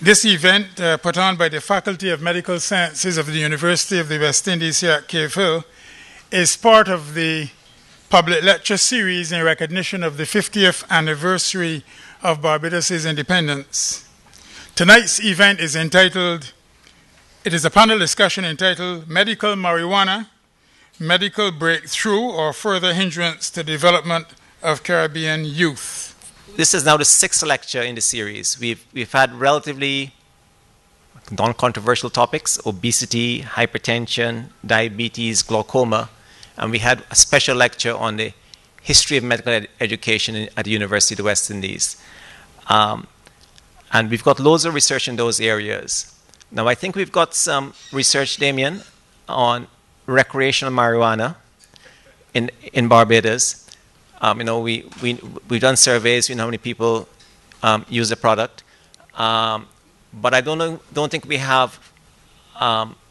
This event, put on by the Faculty of Medical Sciences of the University of the West Indies here at Cave Hill, is part of the public lecture series in recognition of the 50th anniversary of Barbados' independence. Tonight's event is entitled, it is a panel discussion entitled Medical Marijuana, Medical Breakthrough or Further Hindrance to Development of Caribbean Youth. This is now the 6th lecture in the series. We've had relatively non-controversial topics, obesity, hypertension, diabetes, glaucoma, and we had a special lecture on the history of medical education at the University of the West Indies. And we've got loads of research in those areas. Now, I think we've got some research, Damien, on recreational marijuana in Barbados. You know, we've done surveys. We know how many people use the product, but I don't think we have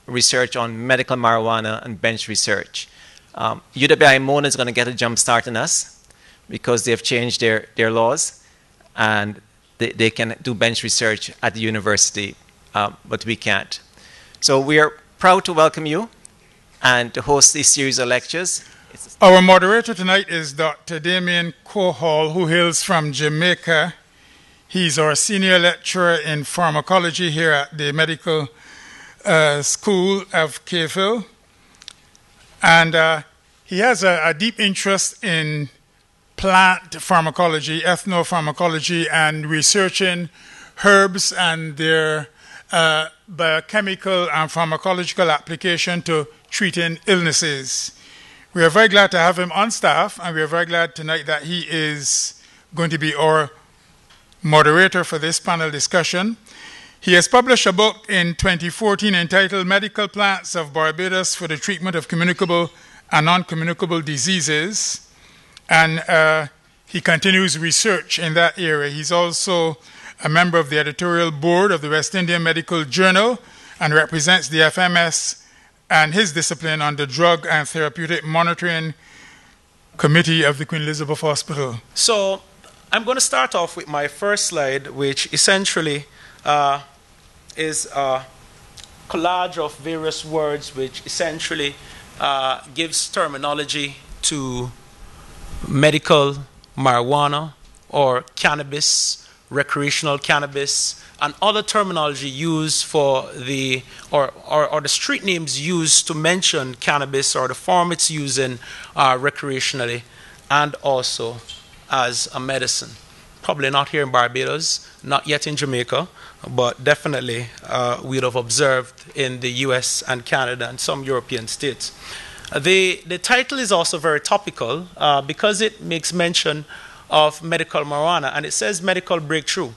research on medical marijuana and bench research. UWI Mona is going to get a jump start on us because they've changed their laws, and they can do bench research at the university, but we can't. So we are proud to welcome you and to host this series of lectures. Our moderator tonight is Dr. Damien Cohall, who hails from Jamaica. He's our senior lecturer in pharmacology here at the Medical School of Cave Hill. And he has a deep interest in plant pharmacology, ethnopharmacology, and researching herbs and their biochemical and pharmacological application to treating illnesses. We are very glad to have him on staff, and we are very glad tonight that he is going to be our moderator for this panel discussion. He has published a book in 2014 entitled Medical Plants of Barbados for the Treatment of Communicable and Non-Communicable Diseases, and he continues research in that area. He's also a member of the editorial board of the West Indian Medical Journal and represents the FMS and his discipline on the Drug and Therapeutic Monitoring Committee of the Queen Elizabeth Hospital. So I'm going to start off with my first slide, which essentially is a collage of various words, which essentially gives terminology to medical marijuana or cannabis, recreational cannabis, and other terminology used for the, or the street names used to mention cannabis or the form it's using recreationally and also as a medicine. Probably not here in Barbados, not yet in Jamaica, but definitely we'd have observed in the US and Canada and some European states. The title is also very topical because it makes mention of medical marijuana, and it says medical breakthrough.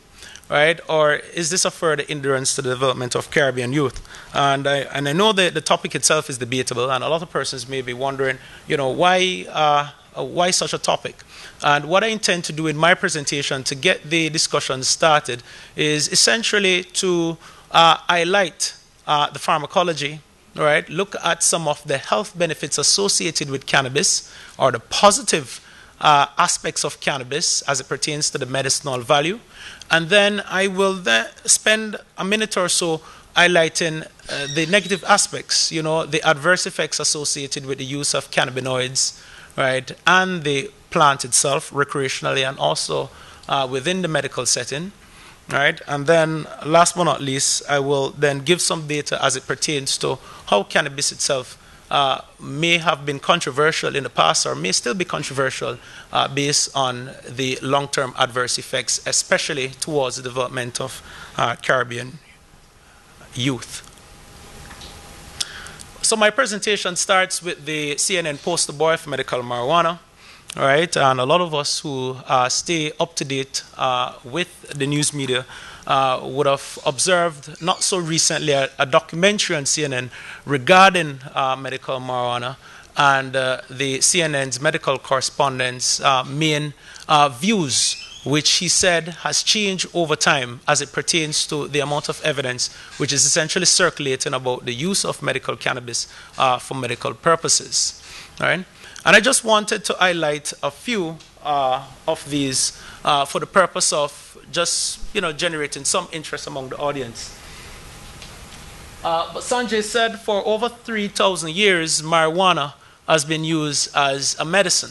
Right? Or is this a further hindrance to the development of Caribbean youth? And I know that the topic itself is debatable, and a lot of persons may be wondering, you know, why such a topic? And what I intend to do in my presentation to get the discussion started is essentially to highlight the pharmacology, right? Look at some of the health benefits associated with cannabis, or the positive aspects of cannabis as it pertains to the medicinal value. And then I will spend a minute or so highlighting the negative aspects, you know, the adverse effects associated with the use of cannabinoids, right, and the plant itself recreationally and also within the medical setting, right? And then last but not least, I will then give some data as it pertains to how cannabis itself may have been controversial in the past or may still be controversial based on the long-term adverse effects, especially towards the development of Caribbean youth. So my presentation starts with the CNN poster boy for medical marijuana, right? And a lot of us who stay up to date with the news media would have observed not so recently a documentary on CNN regarding medical marijuana, and the CNN's medical correspondent's main views, which he said has changed over time as it pertains to the amount of evidence which is essentially circulating about the use of medical cannabis for medical purposes. All right? And I just wanted to highlight a few of these for the purpose of just, you know, generating some interest among the audience. But Sanjay said for over 3,000 years, marijuana has been used as a medicine.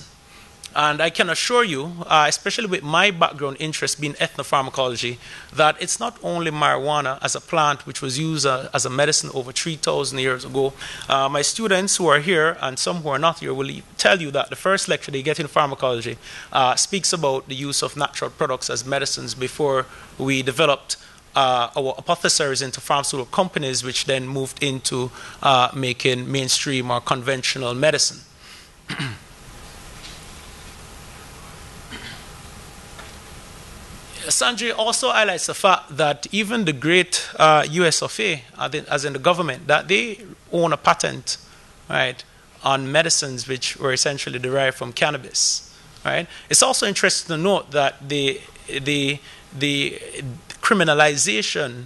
And I can assure you, especially with my background interest being ethnopharmacology, that it's not only marijuana as a plant which was used as a medicine over 3,000 years ago. My students who are here and some who are not here will tell you that the first lecture they get in pharmacology speaks about the use of natural products as medicines before we developed our apothecaries into pharmaceutical companies, which then moved into making mainstream or conventional medicine. Sanjay also highlights the fact that even the great US of A, as in the government, that they own a patent, right, on medicines which were essentially derived from cannabis, right? It's also interesting to note that the criminalization,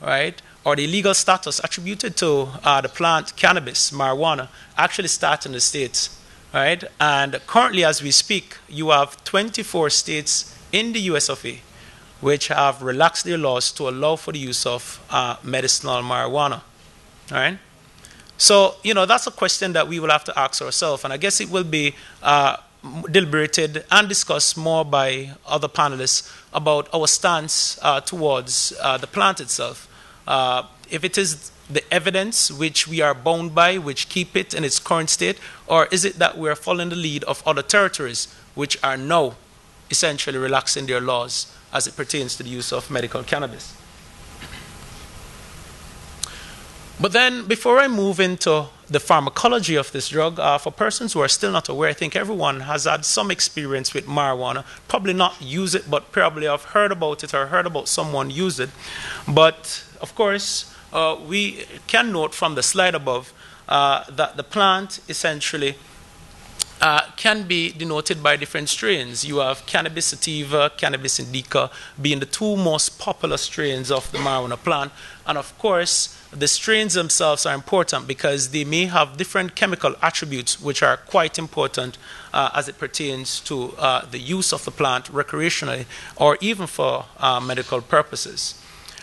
right, or the legal status attributed to the plant cannabis, marijuana, actually starts in the states, right? And currently, as we speak, you have 24 states in the US of A which have relaxed their laws to allow for the use of medicinal marijuana, all right? So, you know, that's a question that we will have to ask ourselves, and I guess it will be deliberated and discussed more by other panelists about our stance towards the plant itself. If it is the evidence which we are bound by, which keep it in its current state, or is it that we are following the lead of other territories which are now essentially relaxing their laws as it pertains to the use of medical cannabis. But then, before I move into the pharmacology of this drug, for persons who are still not aware, I think everyone has had some experience with marijuana, probably not use it, but probably have heard about it or heard about someone use it. But, of course, we can note from the slide above that the plant essentially can be denoted by different strains. You have cannabis sativa, cannabis indica being the two most popular strains of the marijuana plant. And of course, the strains themselves are important because they may have different chemical attributes which are quite important as it pertains to the use of the plant recreationally or even for medical purposes.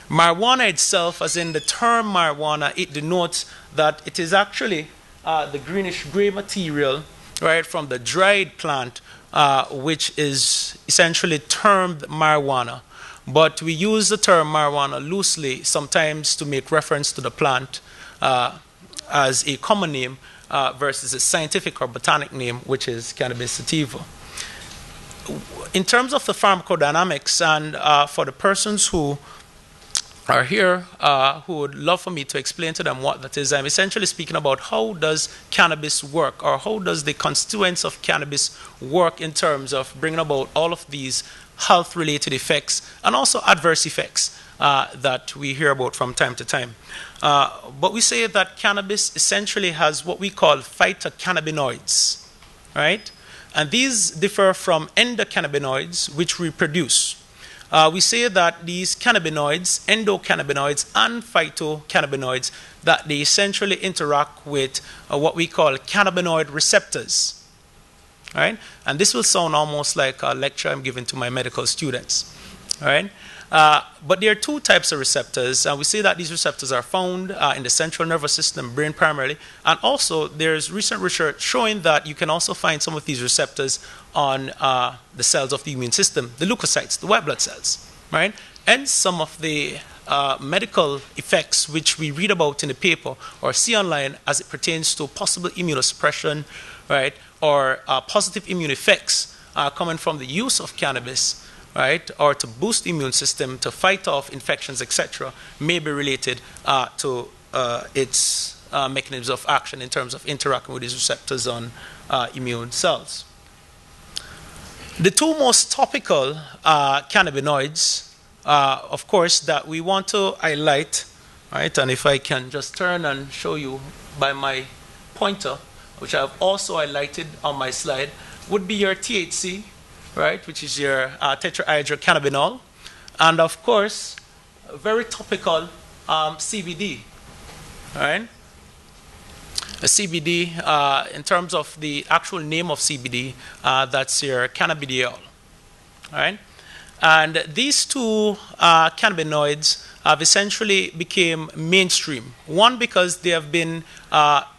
Marijuana itself, as in the term marijuana, it denotes that it is actually the greenish-gray material, right, from the dried plant, which is essentially termed marijuana. But we use the term marijuana loosely, sometimes to make reference to the plant as a common name versus a scientific or botanic name, which is cannabis sativa. In terms of the pharmacodynamics, and for the persons who are here who would love for me to explain to them what that is, I'm essentially speaking about how does cannabis work, or how does the constituents of cannabis work in terms of bringing about all of these health-related effects and also adverse effects that we hear about from time to time. But we say that cannabis essentially has what we call phytocannabinoids, right? And these differ from endocannabinoids, which we produce. We say that these cannabinoids, endocannabinoids and phytocannabinoids, that they essentially interact with what we call cannabinoid receptors, right? And this will sound almost like a lecture I'm giving to my medical students, right? But there are two types of receptors, and we say that these receptors are found in the central nervous system, brain primarily, and also there's recent research showing that you can also find some of these receptors on the cells of the immune system, the leukocytes, the white blood cells, right? And some of the medical effects which we read about in the paper or see online as it pertains to possible immunosuppression, right, or positive immune effects coming from the use of cannabis, right, or to boost the immune system, to fight off infections, etc., may be related to its mechanisms of action in terms of interacting with these receptors on immune cells. The two most topical cannabinoids, of course, that we want to highlight, right, and if I can just turn and show you by my pointer, which I've also highlighted on my slide, would be your THC, right, which is your tetrahydrocannabinol, and of course, very topical CBD, right? CBD, in terms of the actual name of CBD, that's your cannabidiol. All right? And these two cannabinoids have essentially become mainstream. One, because they have been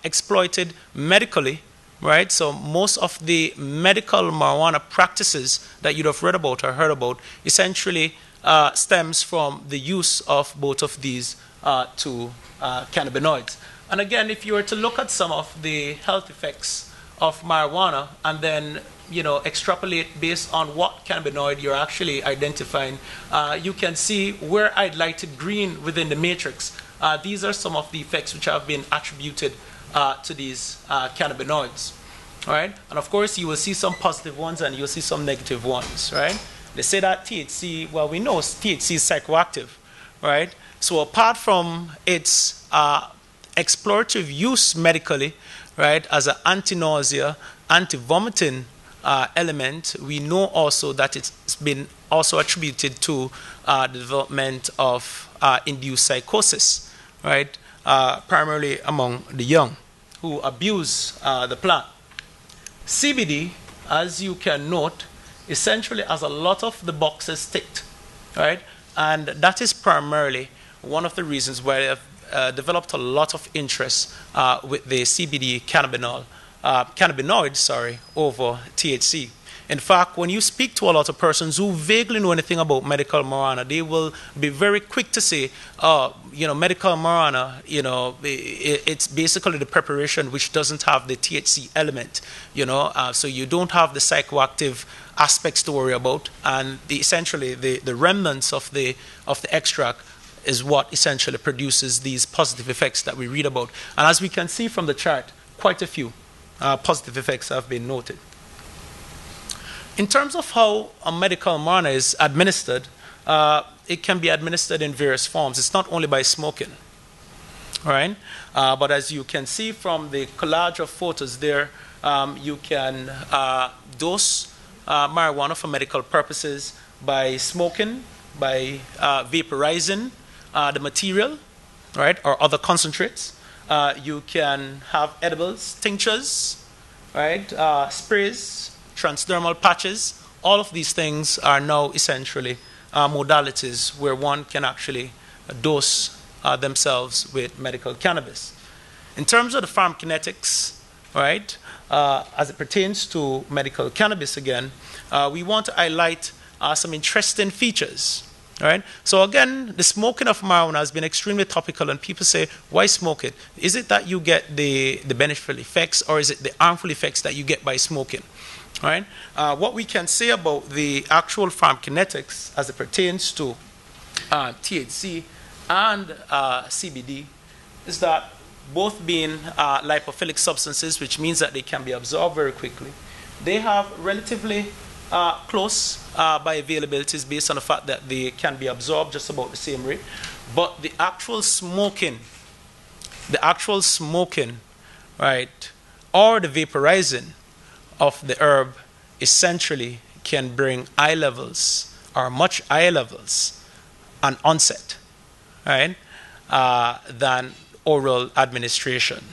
exploited medically, right? So most of the medical marijuana practices that you'd have read about or heard about essentially stems from the use of both of these two cannabinoids. And again, if you were to look at some of the health effects of marijuana and then extrapolate based on what cannabinoid you're actually identifying, you can see where I'd lighted green within the matrix. These are some of the effects which have been attributed to these cannabinoids. All right? And of course, you will see some positive ones and you'll see some negative ones. Right? They say that THC, well, we know THC is psychoactive. Right? So apart from its explorative use medically, right, as an anti-nausea, anti-vomiting element, we know also that it's been also attributed to the development of induced psychosis, right, primarily among the young who abuse the plant. CBD, as you can note, essentially has a lot of the boxes ticked, right, and that is primarily one of the reasons why they have developed a lot of interest with the CBD cannabinol. Cannabinoids, sorry, over THC. In fact, when you speak to a lot of persons who vaguely know anything about medical marijuana, they will be very quick to say, medical marijuana, it's basically the preparation which doesn't have the THC element, so you don't have the psychoactive aspects to worry about, and essentially the remnants of the extract is what essentially produces these positive effects that we read about. And as we can see from the chart, quite a few positive effects have been noted. In terms of how a medical marijuana is administered, it can be administered in various forms. It's not only by smoking, right? But as you can see from the collage of photos there, you can dose marijuana for medical purposes by smoking, by vaporizing the material, right, or other concentrates. You can have edibles, tinctures, right, sprays, transdermal patches. All of these things are now essentially modalities where one can actually dose themselves with medical cannabis. In terms of the pharmacokinetics, right, as it pertains to medical cannabis again, we want to highlight some interesting features. Right? So again, the smoking of marijuana has been extremely topical, and people say, why smoke it? Is it that you get the beneficial effects, or is it the harmful effects that you get by smoking? Right? What we can say about the actual pharmacokinetics as it pertains to THC and CBD is that both being lipophilic substances, which means that they can be absorbed very quickly, they have relatively close bioavailabilities based on the fact that they can be absorbed just about the same rate. But the actual smoking, right, or the vaporizing of the herb essentially can bring high levels or much higher levels and onset, right, than oral administration,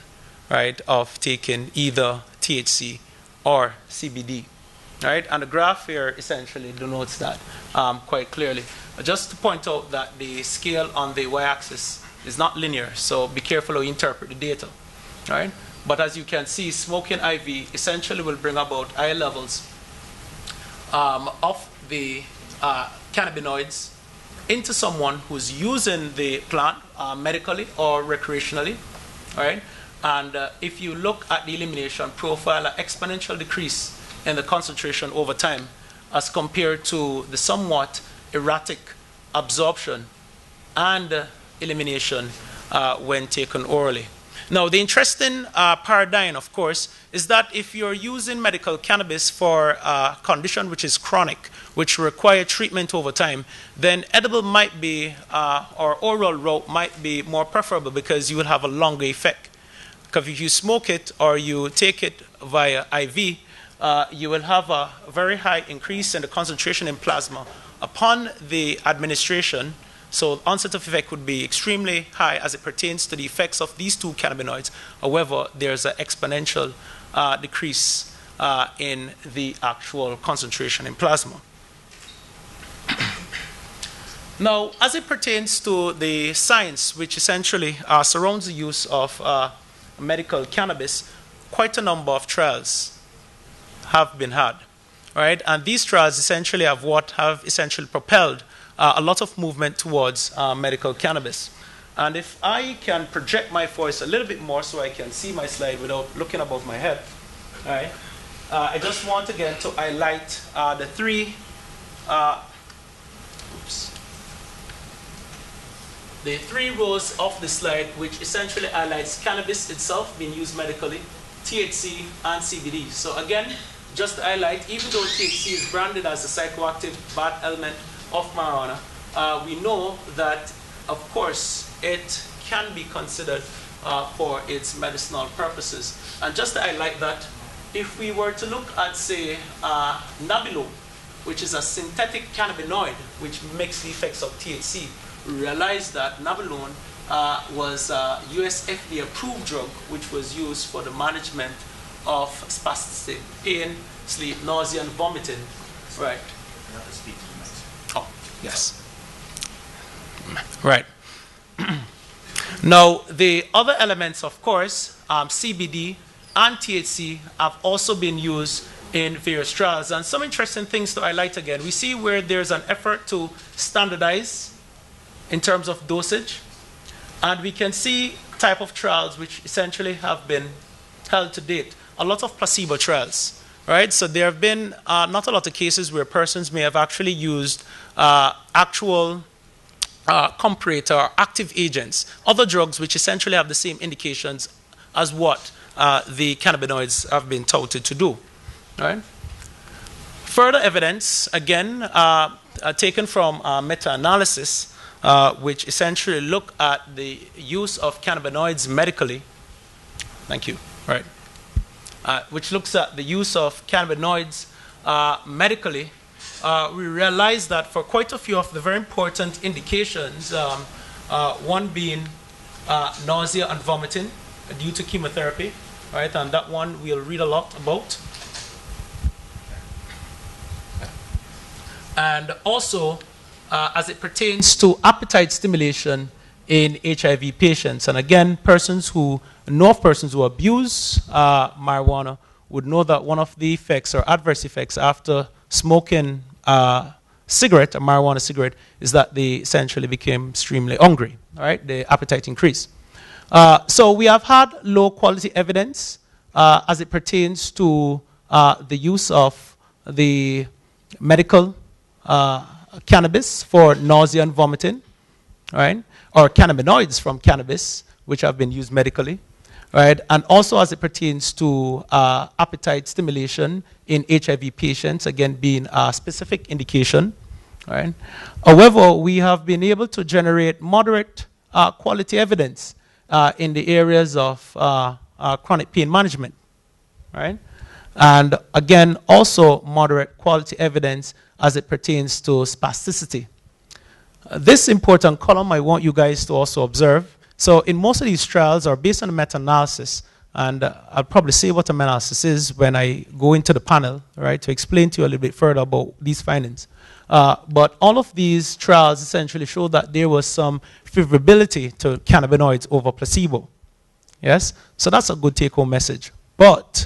right, of taking either THC or CBD. Right? And the graph here essentially denotes that quite clearly. Just to point out that the scale on the y-axis is not linear, so be careful how you interpret the data. Right? But as you can see, smoking IV essentially will bring about high levels of the cannabinoids into someone who's using the plant medically or recreationally. Right? And if you look at the elimination profile, an exponential decrease and the concentration over time as compared to the somewhat erratic absorption and elimination when taken orally. Now, the interesting paradigm, of course, is that if you're using medical cannabis for a condition which is chronic, which requires treatment over time, then edible might be, or oral route might be more preferable because you will have a longer effect. Because if you smoke it or you take it via IV, you will have a very high increase in the concentration in plasma upon the administration So onset of effect would be extremely high as it pertains to the effects of these two cannabinoids. However, there's an exponential decrease in the actual concentration in plasma. Now, as it pertains to the science, which essentially surrounds the use of medical cannabis, quite a number of trials have been had, right? And these trials essentially have propelled a lot of movement towards medical cannabis. And if I can project my voice a little bit more so I can see my slide without looking above my head, all right? I just want again to highlight the three rows of the slide, which essentially highlights cannabis itself being used medically, THC, and CBD. So again, just to highlight, even though THC is branded as a psychoactive bad element of marijuana, we know that, of course, it can be considered for its medicinal purposes. And just to highlight that, if we were to look at, say, Nabilone, which is a synthetic cannabinoid which mimics the effects of THC, realized that Nabilone was a US FDA approved drug which was used for the management of spastic pain, sleep, nausea, and vomiting. Right. Oh, yes. Right. Now, the other elements, of course, CBD and THC, have also been used in various trials. And some interesting things to highlight again. We see where there's an effort to standardize in terms of dosage, and we can see type of trials which essentially have been held to date. A lot of placebo trials, right? So there have been not a lot of cases where persons may have actually used actual comparator or active agents, other drugs which essentially have the same indications as what the cannabinoids have been touted to do, right? Further evidence, again, taken from meta-analysis, which essentially look at the use of cannabinoids medically. Thank you. Right. Which looks at the use of cannabinoids medically. We realize that for quite a few of the very important indications, one being nausea and vomiting due to chemotherapy, right? And that one we'll read a lot about. And also, as it pertains to appetite stimulation in HIV patients. And again, persons who know of persons who abuse marijuana would know that one of the effects or adverse effects after smoking a marijuana cigarette, is that they essentially became extremely hungry, all right? The appetite increased. So we have had low quality evidence as it pertains to the use of the medical cannabis for nausea and vomiting, right? Or cannabinoids from cannabis, which have been used medically, right? And also as it pertains to appetite stimulation in HIV patients, again, being a specific indication, right? However, we have been able to generate moderate quality evidence in the areas of chronic pain management, right? And again, also moderate quality evidence as it pertains to spasticity. This important column I want you guys to also observe. So in most of these trials are based on a meta-analysis, and I'll probably say what a meta-analysis is when I go into the panel, right, to explain to you a little bit further about these findings. But all of these trials essentially show that there was some favorability to cannabinoids over placebo. Yes? So that's a good take-home message. But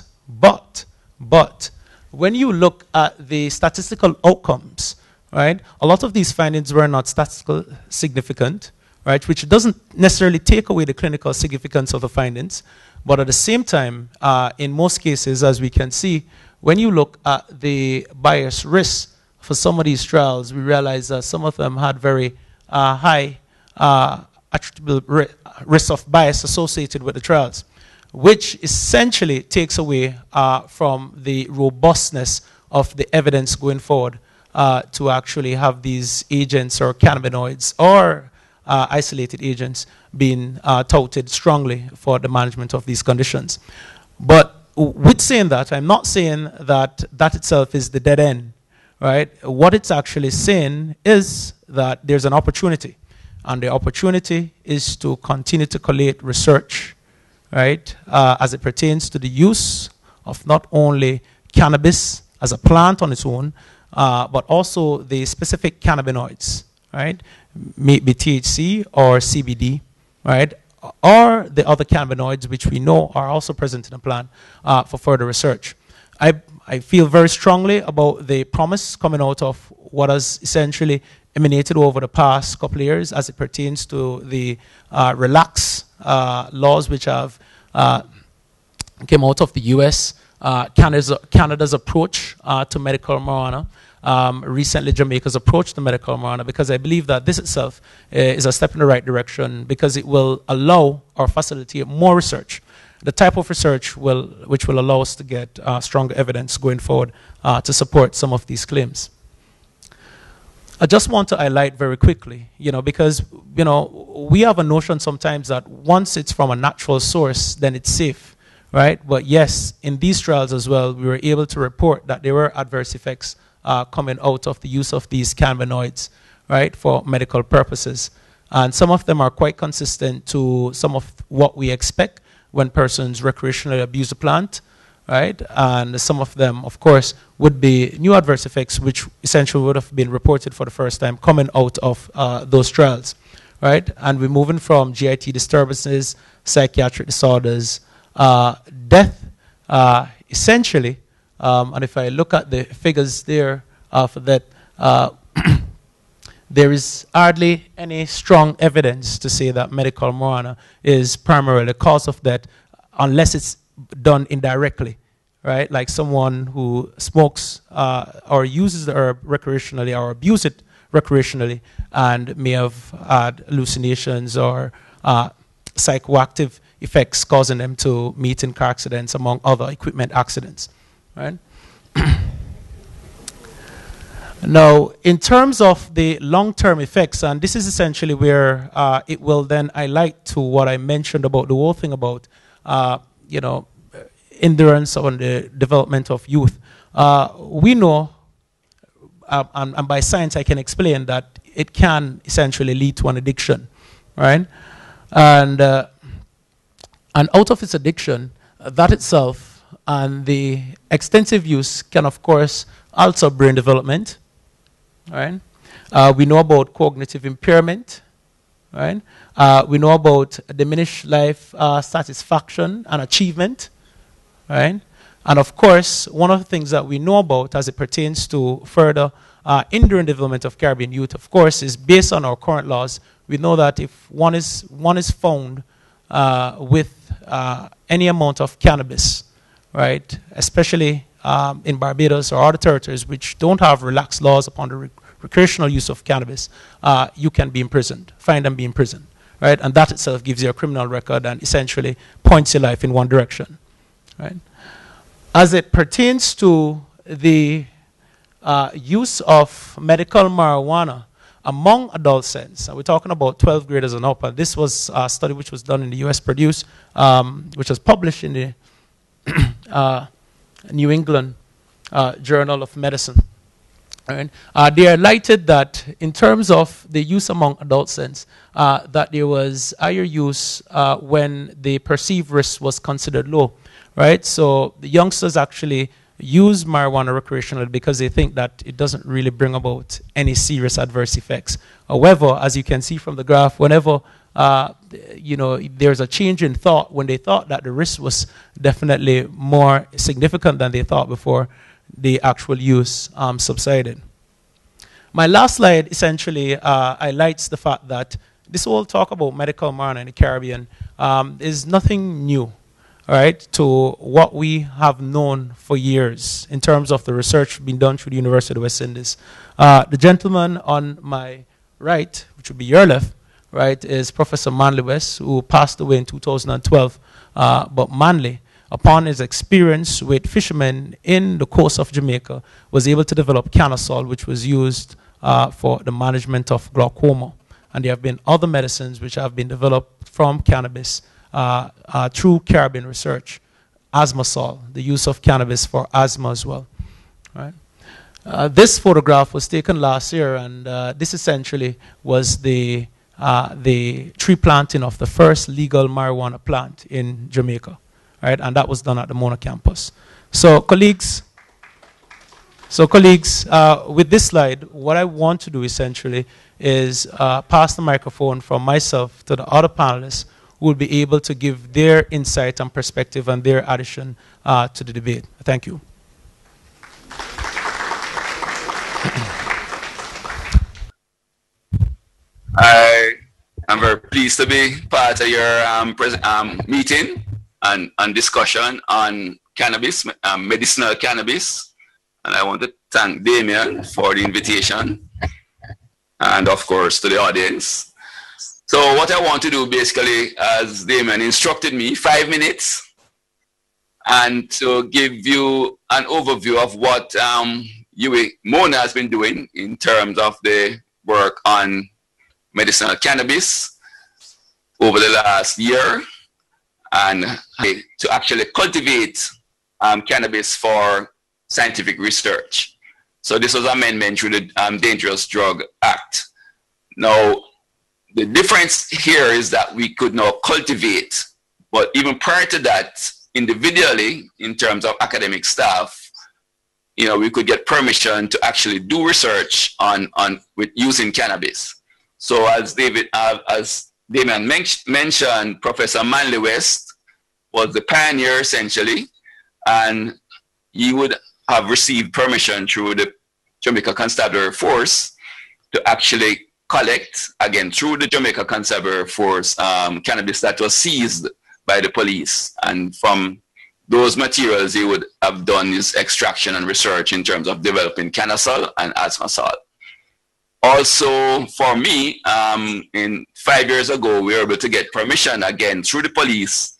when you look at the statistical outcomes, right, a lot of these findings were not statistically significant, right, which doesn't necessarily take away the clinical significance of the findings. But at the same time, in most cases, as we can see, when you look at the bias risk for some of these trials, we realize that some of them had very high attributable risk of bias associated with the trials, which essentially takes away from the robustness of the evidence going forward to actually have these agents or cannabinoids or isolated agents being touted strongly for the management of these conditions. But with saying that, I'm not saying that that itself is the dead end, right? What it's actually saying is that there's an opportunity. and the opportunity is to continue to collate research, right, as it pertains to the use of not only cannabis as a plant on its own, but also the specific cannabinoids, right, may it be THC or CBD, right, or the other cannabinoids which we know are also present in the plant for further research. I feel very strongly about the promise coming out of what has essentially emanated over the past couple of years as it pertains to the relax laws which have came out of the US, Canada's approach to medical marijuana, recently Jamaica's approach to medical marijuana, because I believe that this itself is a step in the right direction because it will allow or facilitate more research, the type of research which will allow us to get stronger evidence going forward to support some of these claims. I just want to highlight very quickly, you know, because, you know, we have a notion sometimes that once it's from a natural source, then it's safe, right? But yes, in these trials as well, we were able to report that there were adverse effects coming out of the use of these cannabinoids, right, for medical purposes. And some of them are quite consistent to some of what we expect when persons recreationally abuse the plant, right? And some of them, of course, would be new adverse effects, which essentially would have been reported for the first time coming out of those trials, right? And we're moving from GIT disturbances, psychiatric disorders, death, essentially, and if I look at the figures there for that, there is hardly any strong evidence to say that medical marijuana is primarily the cause of death unless it's done indirectly, right? Like someone who smokes or uses the herb recreationally or abuses it recreationally and may have had hallucinations or psychoactive effects causing them to meet in car accidents, among other equipment accidents, right? Now, in terms of the long-term effects, and this is essentially where it will then highlight to what I mentioned about the whole thing about, you know, endurance on the development of youth. We know, and by science I can explain that it can essentially lead to an addiction, right? And out of its addiction, that itself and the extensive use can, of course, alter brain development. Right? We know about cognitive impairment. Right? We know about diminished life satisfaction and achievement. Right? And of course, one of the things that we know about as it pertains to further enduring development of Caribbean youth, of course, is based on our current laws. We know that if one is found with any amount of cannabis, right, especially in Barbados or other territories which don't have relaxed laws upon the recreational use of cannabis, you can be imprisoned, fined and be imprisoned, right? And that itself gives you a criminal record and essentially points your life in one direction, right? As it pertains to the use of medical marijuana among adolescents, and we're talking about 12th graders and up, and this was a study which was done in the US, produced, which was published in the New England Journal of Medicine. Right? They highlighted that in terms of the use among adolescents, that there was higher use when the perceived risk was considered low. Right? So the youngsters actually use marijuana recreationally because they think that it doesn't really bring about any serious adverse effects. However, as you can see from the graph, whenever you know, there's a change in thought, when they thought that the risk was definitely more significant than they thought before, the actual use subsided. My last slide essentially highlights the fact that this whole talk about medical marijuana in the Caribbean is nothing new, right, to what we have known for years in terms of the research being done through the University of the West Indies. The gentleman on my right, which would be your left, right, is Professor Manley West, who passed away in 2012. But Manley, upon his experience with fishermen in the coast of Jamaica, was able to develop canasol, which was used for the management of glaucoma. And there have been other medicines which have been developed from cannabis through Caribbean research. AsthmaSol, the use of cannabis for asthma as well. Right? This photograph was taken last year, and this essentially was the the tree planting of the first legal marijuana plant in Jamaica, right? And that was done at the Mona campus. So colleagues, with this slide, what I want to do essentially is pass the microphone from myself to the other panelists who will be able to give their insight and perspective and their addition to the debate. Thank you. I am very pleased to be part of your meeting and discussion on cannabis, medicinal cannabis. And I want to thank Damien for the invitation and, of course, to the audience. So what I want to do, basically, as Damien instructed me, 5 minutes, and to give you an overview of what UWI Mona has been doing in terms of the work on medicinal cannabis over the last year, and to actually cultivate cannabis for scientific research. So this was an amendment through the Dangerous Drug Act. Now, the difference here is that we could now cultivate, but even prior to that, individually, in terms of academic staff, you know, we could get permission to actually do research with using cannabis. So as Damien mentioned, Professor Manley West was the pioneer, essentially, and he would have received permission through the Jamaica Constabulary Force to actually collect, again, through the Jamaica Constabulary Force, cannabis that was seized by the police. And from those materials, he would have done his extraction and research in terms of developing canasol and AsthmaSol. Also, for me, in 5 years ago, we were able to get permission again through the police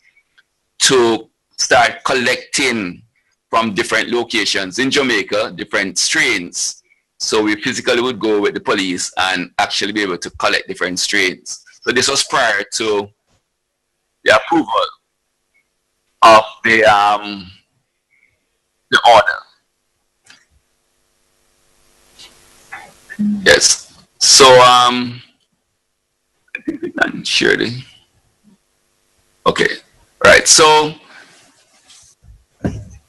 to start collecting from different locations in Jamaica, different strains. So we physically would go with the police and actually be able to collect different strains. So this was prior to the approval of the order. Yes. So I think we can share the. Okay. Right. So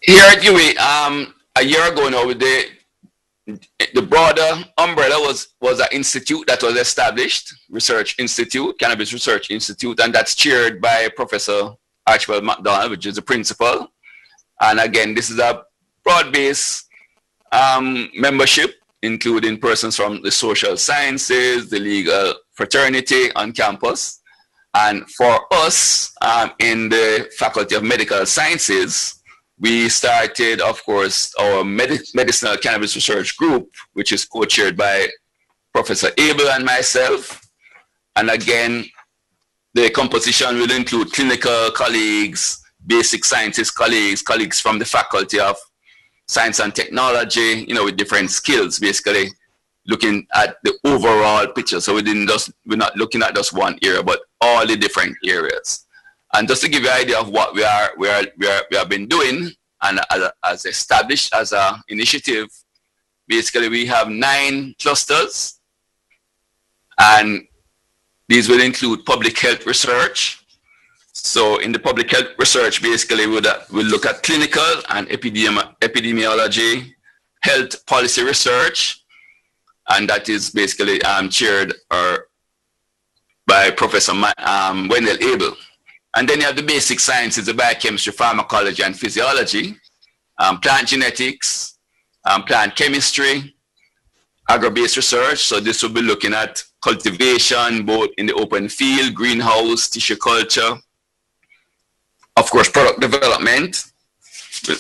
here at UWI, a year ago now, the broader umbrella was an institute that was established, research institute, Cannabis Research Institute, and that's chaired by Professor Archibald MacDonald, which is the principal. And again, this is a broad-based membership, including persons from the social sciences, the legal fraternity on campus. And for us in the Faculty of Medical Sciences, we started, of course, our medicinal cannabis research group, which is co-chaired by Professor Abel and myself. And again, the composition will include clinical colleagues, basic sciences colleagues, colleagues from the Faculty of Science and Technology, you know, with different skills, basically looking at the overall picture. So we're not looking at just one area, but all the different areas. And just to give you an idea of what we have been doing, and as established as an initiative, basically we have 9 clusters, and these will include public health research. So in the public health research, basically, we'll look at clinical and epidemiology, health policy research, and that is basically chaired by Professor Wendell Abel. And then you have the basic sciences, the biochemistry, pharmacology, and physiology, plant genetics, plant chemistry, agro-based research. So this will be looking at cultivation, both in the open field, greenhouse, tissue culture. Of course, product development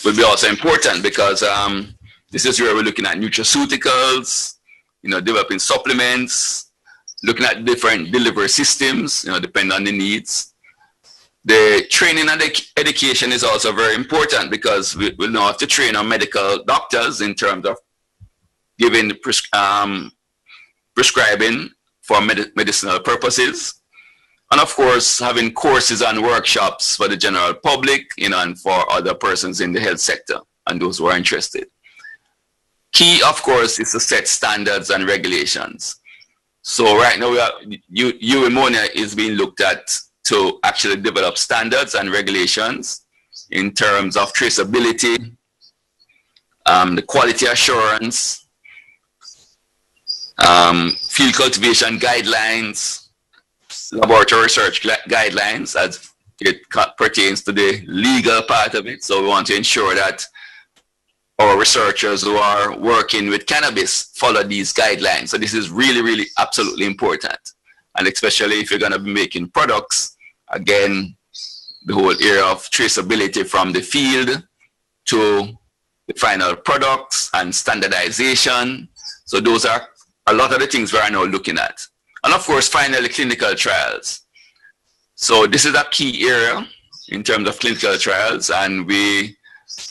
will be also important because this is where we're looking at nutraceuticals, you know, developing supplements, looking at different delivery systems, you know, depending on the needs. The training and education is also very important because we'll now have to train our medical doctors in terms of giving the prescribing for medicinal purposes. And of course, having courses and workshops for the general public, you know, and for other persons in the health sector and those who are interested. Key, of course, is to set standards and regulations. So right now, UWI Mona is being looked at to actually develop standards and regulations in terms of traceability, the quality assurance, field cultivation guidelines, laboratory research guidelines as it pertains to the legal part of it. So we want to ensure that our researchers who are working with cannabis follow these guidelines. So this is really, really absolutely important. And especially if you're going to be making products, again, the whole area of traceability from the field to the final products and standardization. So those are a lot of the things we are now looking at. And of course, finally, clinical trials. So this is a key area in terms of clinical trials, and we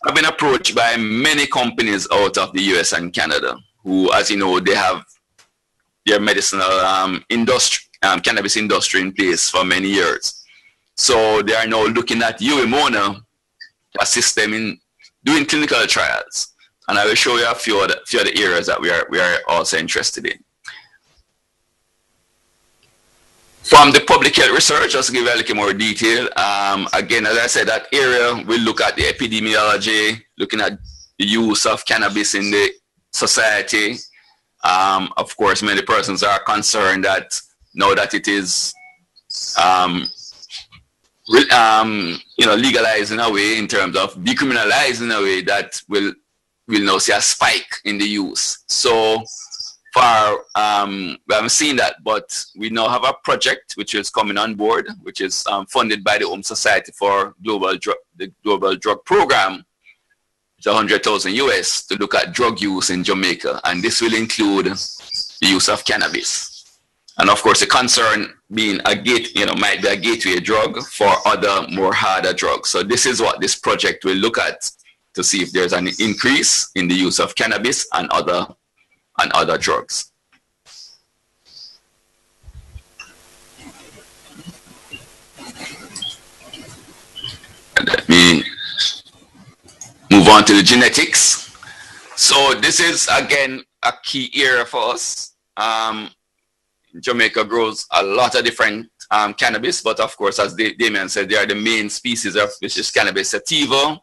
have been approached by many companies out of the US and Canada who, as you know, they have their medicinal industry, cannabis industry in place for many years. So they are now looking at UWI Mona to assist them in doing clinical trials. And I will show you a few other areas that we are also interested in. From the public health research, just to give a little more detail, again, as I said, that area, we look at the epidemiology, looking at the use of cannabis in the society. Of course, many persons are concerned that now that it is legalized in a way, in terms of decriminalized in a way, that we'll now see a spike in the use. So far, we haven't seen that, but we now have a project which is coming on board, which is funded by the Home Society for the Global Drug Program, which is $100,000 US, to look at drug use in Jamaica. And this will include the use of cannabis. And of course, the concern being might be a gateway drug for other more harder drugs. So this is what this project will look at, to see if there's an increase in the use of cannabis and other drugs. Let me move on to the genetics. So this is, again, a key area for us. Jamaica grows a lot of different cannabis, but of course, as Damien said, there are the main species, of which is cannabis sativa,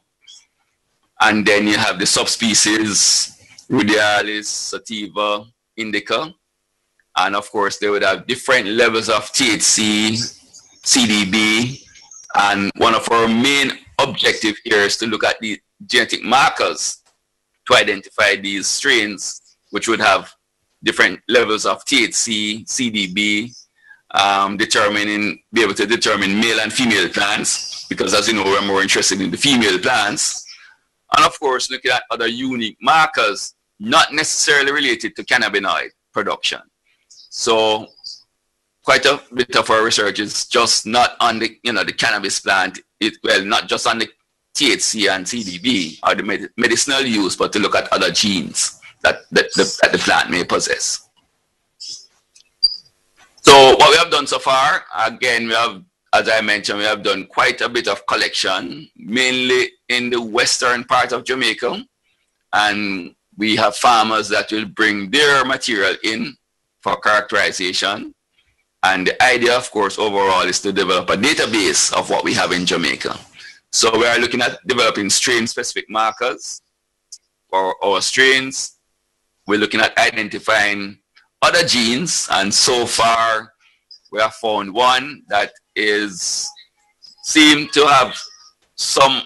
and then you have the subspecies, rudialis, sativa, indica, and of course they would have different levels of THC, CBD, and one of our main objective here is to look at the genetic markers to identify these strains, which would have different levels of THC, CBD, be able to determine male and female plants, because as you know, we're more interested in the female plants, and of course looking at other unique markers not necessarily related to cannabinoid production. So quite a bit of our research is just not on the, the cannabis plant, not just on the THC and CBD or the medicinal use, but to look at other genes that the plant may possess. So what we have done so far, again, we have, as I mentioned, we have done quite a bit of collection, mainly in the western part of Jamaica, and we have farmers that will bring their material in for characterization. And the idea, of course, overall is to develop a database of what we have in Jamaica. So we are looking at developing strain-specific markers for our strains. We're looking at identifying other genes, and so far we have found one that seems to have some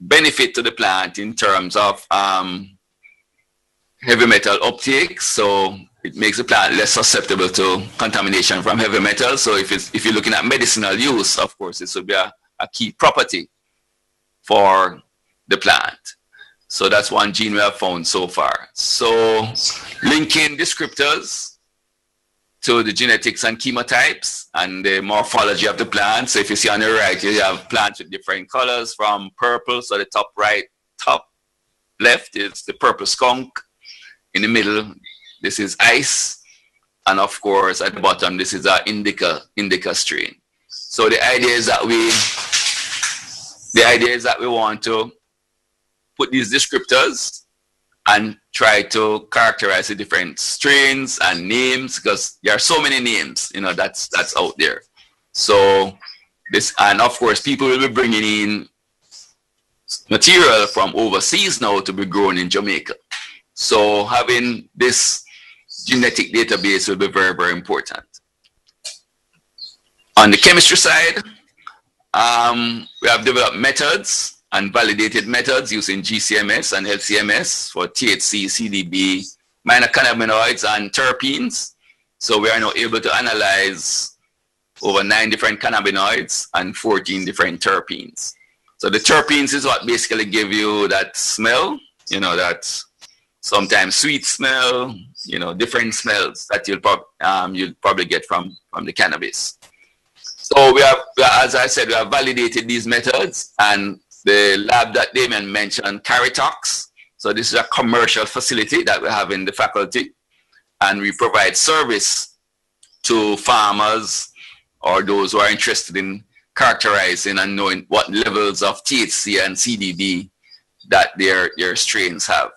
benefit to the plant in terms of heavy metal uptake, so it makes the plant less susceptible to contamination from heavy metal. So if you're looking at medicinal use, of course, this will be a key property for the plant. So that's one gene we have found so far. So linking descriptors to the genetics and chemotypes and the morphology of the plant. So if you see on the right, you have plants with different colors, from purple, so the top left is the purple skunk. In the middle, this is ice. And of course, at the bottom, this is our indica strain. So the idea is that we want to put these descriptors and try to characterize the different strains and names, because there are so many names, you know, that's out there. So this, and of course, people will be bringing in material from overseas now to be grown in Jamaica. So having this genetic database will be very, very important. On the chemistry side, we have developed methods and validated methods using GCMS and LCMS for THC, CDB, minor cannabinoids, and terpenes. So we are now able to analyze over 9 different cannabinoids and 14 different terpenes. So the terpenes is what basically give you that smell, you know, that sometimes sweet smell, you know, different smells that you'll probably get from the cannabis. So we have, as I said, we have validated these methods, and the lab that Damien mentioned, Caritox. So this is a commercial facility that we have in the faculty, and we provide service to farmers or those who are interested in characterizing and knowing what levels of THC and CBD that their strains have.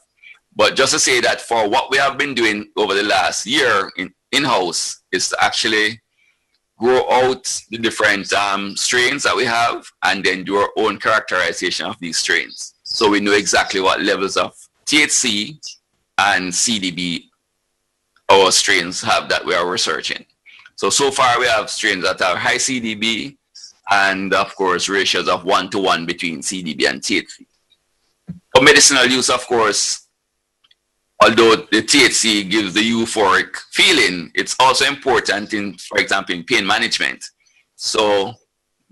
But just to say that for what we have been doing over the last year in-house is to actually grow out the different strains that we have, and then do our own characterization of these strains. So we know exactly what levels of THC and CDB our strains have that we are researching. So far we have strains that are high CDB, and of course ratios of 1:1 between CDB and THC. For medicinal use, of course, although the THC gives the euphoric feeling, it's also important in, for example, in pain management. So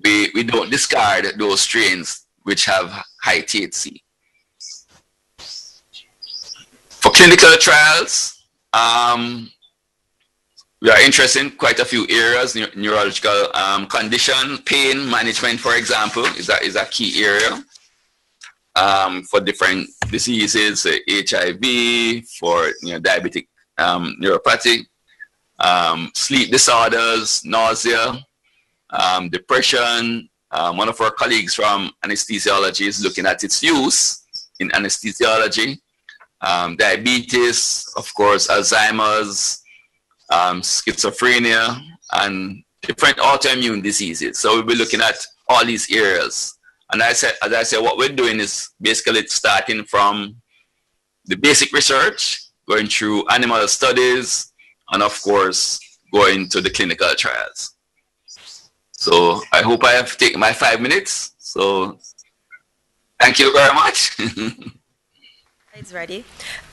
we don't discard those strains which have high THC. For clinical trials, we are interested in quite a few areas. Neurological condition, pain management, for example, is a key area. For different diseases, HIV, for, you know, diabetic neuropathy, sleep disorders, nausea, depression. One of our colleagues from anesthesiology is looking at its use in anesthesiology, diabetes, of course, Alzheimer's, schizophrenia, and different autoimmune diseases. So we'll be looking at all these areas. And as I said, what we're doing is basically starting from the basic research, going through animal studies, and of course, going to the clinical trials. So I hope I have taken my 5 minutes. So thank you very much. It's ready.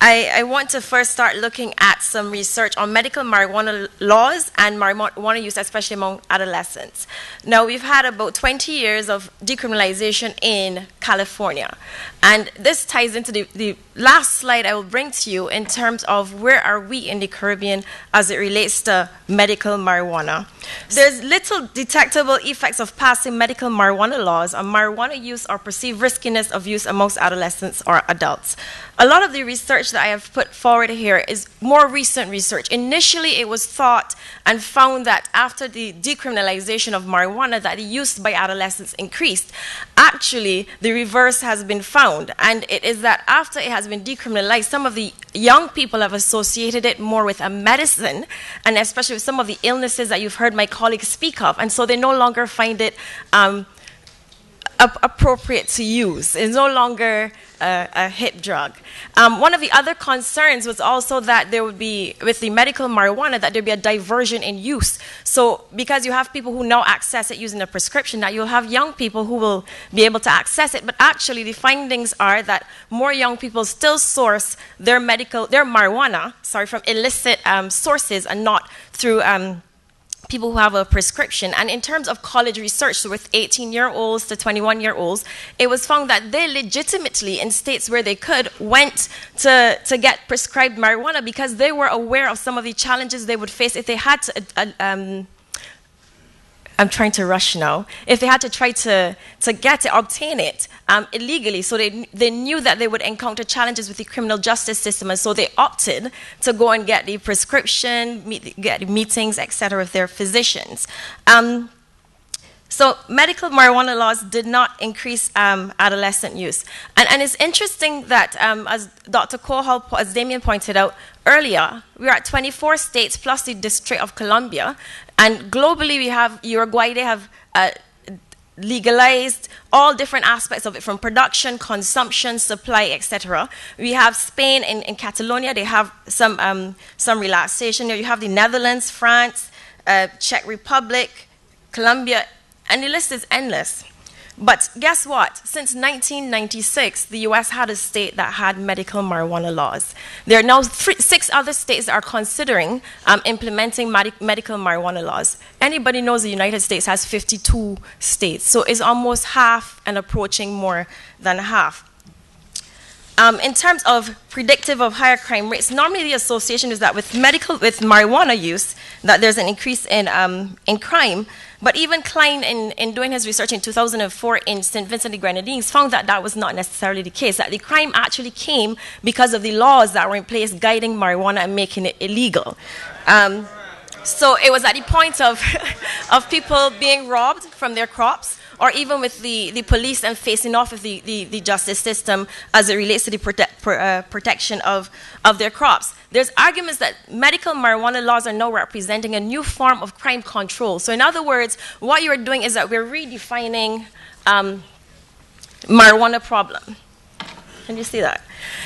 I want to first start looking at some research on medical marijuana laws and marijuana use, especially among adolescents. Now, we've had about 20 years of decriminalization in California. And this ties into the last slide I will bring to you in terms of where are we in the Caribbean as it relates to medical marijuana. There's little detectable effects of passing medical marijuana laws on marijuana use or perceived riskiness of use amongst adolescents or adults. A lot of the research that I have put forward here is more recent research. Initially, it was thought and found that after the decriminalization of marijuana, that the use by adolescents increased. Actually, the reverse has been found, and it is that after it has been decriminalized, some of the young people have associated it more with a medicine, and especially with some of the illnesses that you've heard my colleagues speak of, and so they no longer find it appropriate to use. It's no longer a hip drug. One of the other concerns was also that there would be, with the medical marijuana, that there'd be a diversion in use. So because you have people who now access it using a prescription, that you'll have young people who will be able to access it. But actually, the findings are that more young people still source their marijuana from illicit sources and not through people who have a prescription. And in terms of college research, so with 18-year-olds to 21-year-olds, it was found that they legitimately, in states where they could, went to get prescribed marijuana because they were aware of some of the challenges they would face if they had to if they had to try to get it, obtain it illegally. So they knew that they would encounter challenges with the criminal justice system, and so they opted to go and get the prescription, get meetings, etc., with their physicians. So medical marijuana laws did not increase adolescent use. And it's interesting that, as Dr. Cohall, as Damien pointed out earlier, we're at 24 states plus the District of Columbia. And globally, we have Uruguay, they have legalized all different aspects of it, from production, consumption, supply, etc. We have Spain and Catalonia, they have some relaxation there. You have the Netherlands, France, Czech Republic, Colombia, and the list is endless. But guess what? Since 1996, the US had a state that had medical marijuana laws. There are now six other states that are considering implementing medical marijuana laws. Anybody knows the United States has 52 states, so it's almost half and approaching more than half. In terms of predictive of higher crime rates, normally the association is that with marijuana use, that there's an increase in crime. But even Klein, in doing his research in 2004 in St. Vincent and the Grenadines, found that that was not necessarily the case, that the crime actually came because of the laws that were in place guiding marijuana and making it illegal. So it was at the point of, of people being robbed from their crops, or even with the police and facing off with the justice system as it relates to the protection of their crops. There's arguments that medical marijuana laws are now representing a new form of crime control. So in other words, what you're doing is that we're redefining marijuana problem. Can you see that?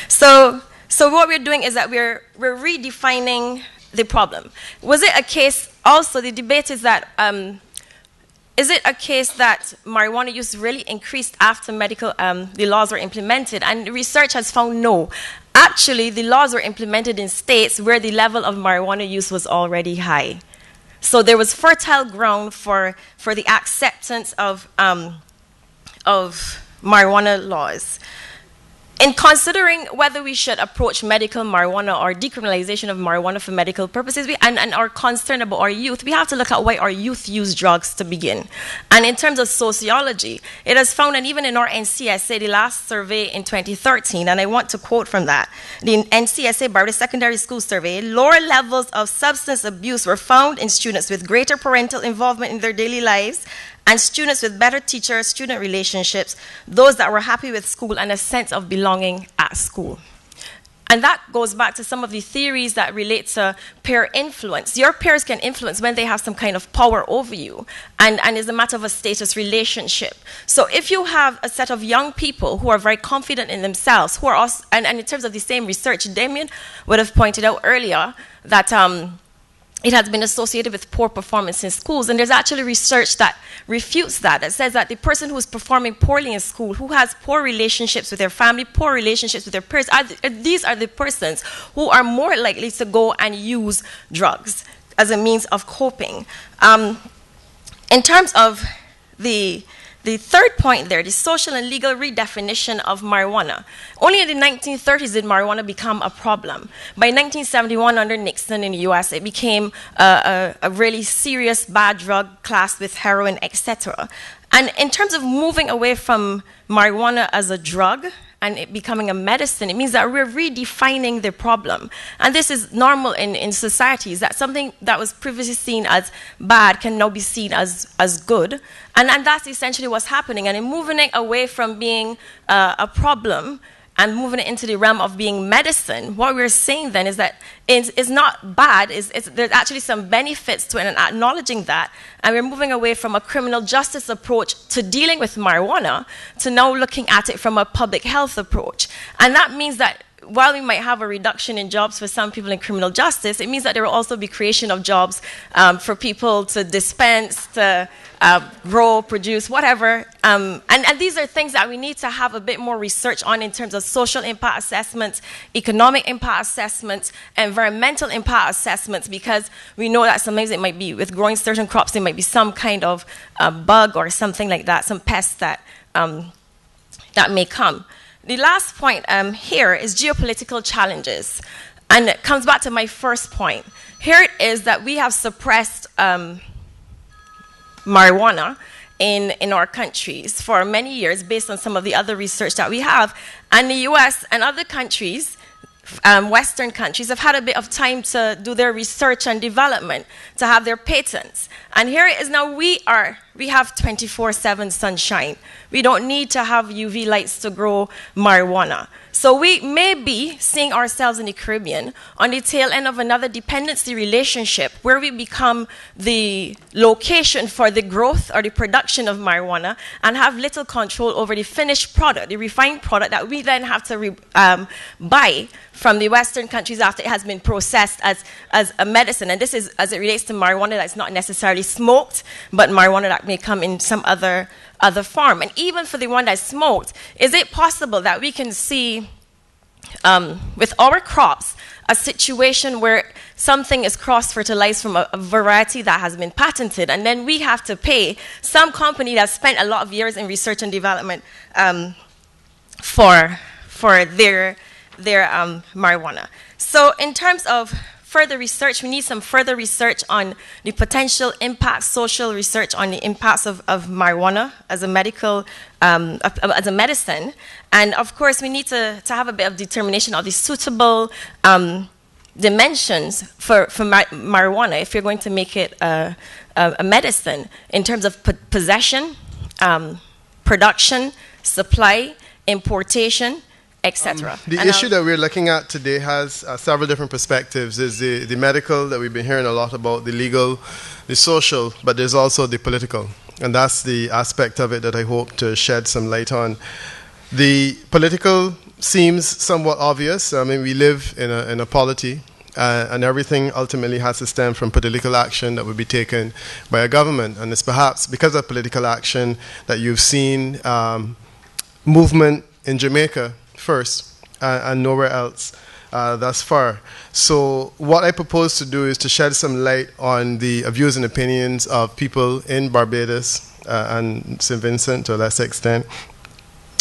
So what we're doing is that we're redefining the problem. Was it a case also, the debate is that, is it a case that marijuana use really increased after the laws were implemented? And research has found no. Actually, the laws were implemented in states where the level of marijuana use was already high. So there was fertile ground for the acceptance of marijuana laws. In considering whether we should approach medical marijuana or decriminalization of marijuana for medical purposes, and our concern about our youth, we have to look at why our youth use drugs to begin. And in terms of sociology, it has found, and even in our NCSA, the last survey in 2013, and I want to quote from that, the NCSA Barbados Secondary School Survey, lower levels of substance abuse were found in students with greater parental involvement in their daily lives, and students with better teacher-student relationships, those that were happy with school and a sense of belonging at school. And that goes back to some of the theories that relate to peer influence. Your peers can influence when they have some kind of power over you, and it's a matter of a status relationship. So if you have a set of young people who are very confident in themselves, who are also, and in terms of the same research, Damien would have pointed out earlier that it has been associated with poor performance in schools, and there's actually research that refutes that. It says that the person who's performing poorly in school, who has poor relationships with their family, poor relationships with their peers, these are the persons who are more likely to go and use drugs as a means of coping. In terms of the third point there, the social and legal redefinition of marijuana. Only in the 1930s did marijuana become a problem. By 1971, under Nixon in the US, it became a really serious bad drug classed with heroin, etc. And in terms of moving away from marijuana as a drug and it becoming a medicine, it means that we're redefining the problem. And this is normal in societies, that something that was previously seen as bad can now be seen as good. And that's essentially what's happening. And in moving it away from being a problem and moving it into the realm of being medicine, what we're saying then is that it's not bad, there's actually some benefits to it and acknowledging that, and we're moving away from a criminal justice approach to dealing with marijuana to now looking at it from a public health approach. And that means that while we might have a reduction in jobs for some people in criminal justice, it means that there will also be creation of jobs for people to dispense, to grow, produce, whatever. And these are things that we need to have a bit more research on in terms of social impact assessments, economic impact assessments, environmental impact assessments, because we know that sometimes it might be, with growing certain crops, there might be some kind of bug or something like that, some pest that may come. The last point here is geopolitical challenges, and it comes back to my first point. Here it is that we have suppressed marijuana in our countries for many years based on some of the other research that we have, and the US and other countries, Western countries, have had a bit of time to do their research and development, to have their patents, and here it is now we are we have 24/7 sunshine. We don't need to have UV lights to grow marijuana. So we may be seeing ourselves in the Caribbean on the tail end of another dependency relationship where we become the location for the growth or the production of marijuana and have little control over the finished product, the refined product that we then have to buy from the Western countries after it has been processed as a medicine. And this is as it relates to marijuana that's not necessarily smoked, but marijuana that may come in some other farm. And even for the one that's smoked, is it possible that we can see with our crops a situation where something is cross-fertilized from a variety that has been patented, and then we have to pay some company that spent a lot of years in research and development for their marijuana? So in terms of further research, we need some further research on the potential impacts, social research on the impacts of marijuana as a medical, as a medicine. And of course, we need to have a bit of determination of the suitable dimensions for marijuana if you're going to make it a medicine in terms of possession, production, supply, importation, etc. The issue that we're looking at today has several different perspectives. There's the medical that we've been hearing a lot about, the legal, the social, but there's also the political. And that's the aspect of it that I hope to shed some light on. The political seems somewhat obvious. I mean, we live in a polity, and everything ultimately has to stem from political action that would be taken by a government. And it's perhaps because of political action that you've seen movement in Jamaica first and nowhere else thus far. So what I propose to do is to shed some light on the views and opinions of people in Barbados and St. Vincent to a lesser extent,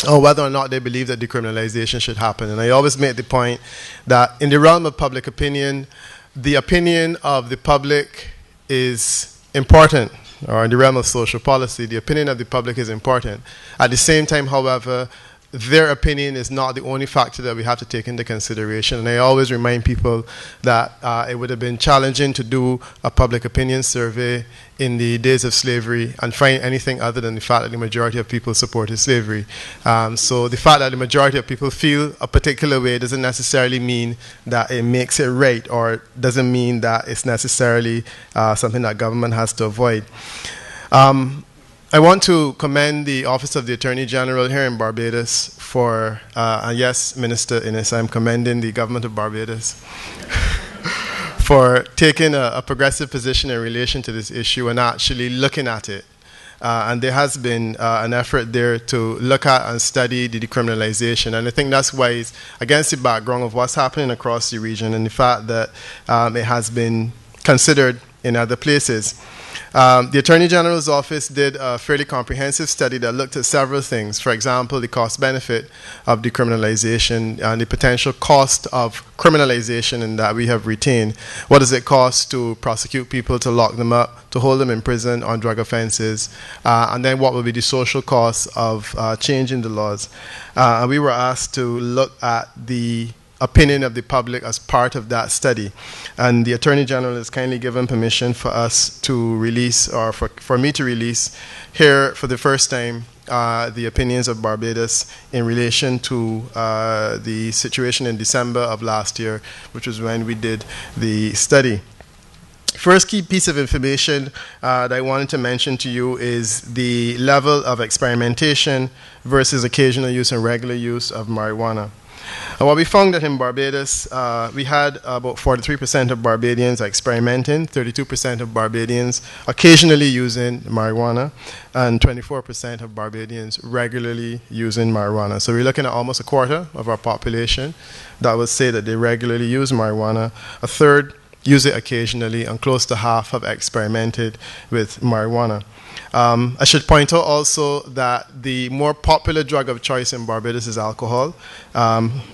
or whether or not they believe that decriminalization should happen. And I always make the point that in the realm of public opinion, the opinion of the public is important. Or in the realm of social policy, the opinion of the public is important. At the same time, however, their opinion is not the only factor that we have to take into consideration. And I always remind people that it would have been challenging to do a public opinion survey in the days of slavery and find anything other than the fact that the majority of people supported slavery. So the fact that the majority of people feel a particular way doesn't necessarily mean that it makes it right, or doesn't mean that it's necessarily something that government has to avoid. I want to commend the Office of the Attorney General here in Barbados for, yes, Minister Innes, I'm commending the government of Barbados for taking a progressive position in relation to this issue and actually looking at it. And there has been an effort there to look at and study the decriminalization. And I think that's why it's against the background of what's happening across the region and the fact that it has been considered in other places. The Attorney General's office did a fairly comprehensive study that looked at several things. For example, the cost-benefit of decriminalization and the potential cost of criminalization, and that we have retained. What does it cost to prosecute people, to lock them up, to hold them in prison on drug offenses? And then what will be the social costs of changing the laws? We were asked to look at the opinion of the public as part of that study. And the Attorney General has kindly given permission for us to release, or for me to release here for the first time, the opinions of Barbados in relation to the situation in December of last year, which was when we did the study. First key piece of information that I wanted to mention to you is the level of experimentation versus occasional use and regular use of marijuana. Well, we found that in Barbados, we had about 43% of Barbadians experimenting, 32% of Barbadians occasionally using marijuana, and 24% of Barbadians regularly using marijuana. So we're looking at almost a quarter of our population that would say that they regularly use marijuana, a third use it occasionally, and close to half have experimented with marijuana. I should point out also that the more popular drug of choice in Barbados is alcohol,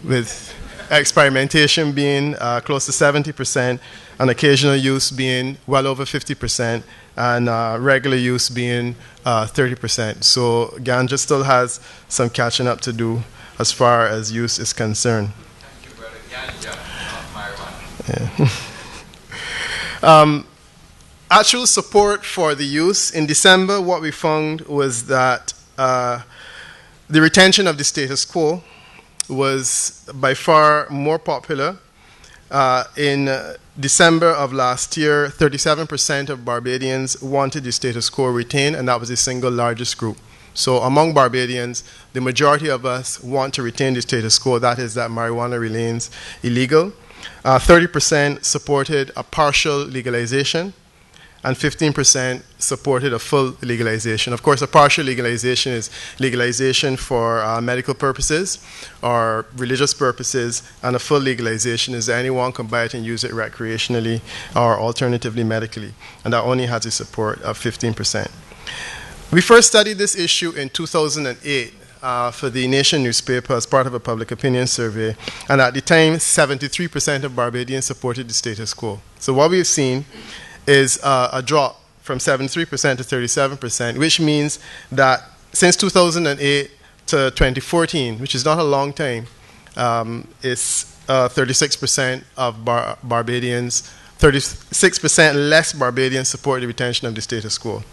with experimentation being close to 70%, and occasional use being well over 50%, and regular use being 30%. So ganja still has some catching up to do as far as use is concerned. Thank you, brother. Ganja, not marijuana. Yeah. actual support for the use, in December, what we found was that the retention of the status quo was by far more popular. In December of last year, 37% of Barbadians wanted the status quo retained, and that was the single largest group. So among Barbadians, the majority of us want to retain the status quo, that is that marijuana remains illegal. 30% supported a partial legalization, and 15% supported a full legalization. Of course, a partial legalization is legalization for medical purposes or religious purposes, and a full legalization is that anyone can buy it and use it recreationally or alternatively medically, and that only has the support of 15%. We first studied this issue in 2008 for the Nation newspaper as part of a public opinion survey, and at the time, 73% of Barbadians supported the status quo. So what we've seen is a drop from 73% to 37%, which means that since 2008 to 2014, which is not a long time, it's 36% of Barbadians, 36% less Barbadians support the retention of the status quo.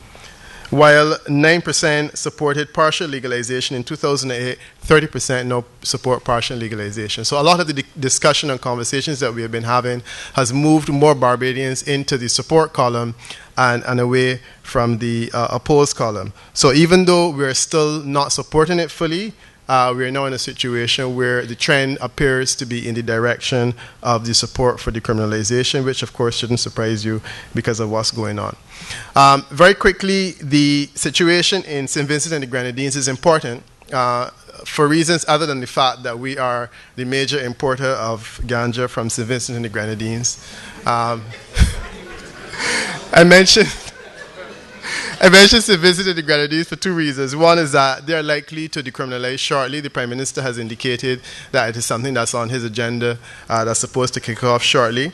While 9% supported partial legalization in 2008, 30% now support partial legalization. So a lot of the discussion and conversations that we have been having has moved more Barbadians into the support column and away from the opposed column. So even though we're still not supporting it fully, we're now in a situation where the trend appears to be in the direction of the support for decriminalization, which of course shouldn't surprise you because of what's going on. Very quickly, the situation in St. Vincent and the Grenadines is important for reasons other than the fact that we are the major importer of ganja from St. Vincent and the Grenadines. I mentioned St. Vincent and the Grenadines for two reasons. One is that they are likely to decriminalize shortly. The Prime Minister has indicated that it is something that's on his agenda that's supposed to kick off shortly.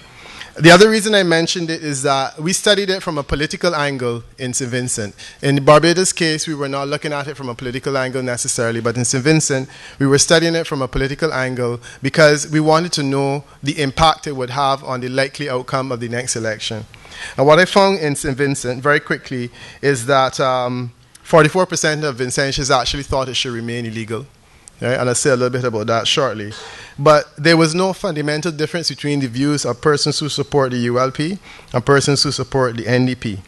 The other reason I mentioned it is that we studied it from a political angle in St. Vincent. In the Barbados case, we were not looking at it from a political angle necessarily, but in St. Vincent, we were studying it from a political angle because we wanted to know the impact it would have on the likely outcome of the next election. And what I found in St. Vincent, very quickly, is that 44% of Vincentians actually thought it should remain illegal. Right? And I'll say a little bit about that shortly. But there was no fundamental difference between the views of persons who support the ULP and persons who support the NDP.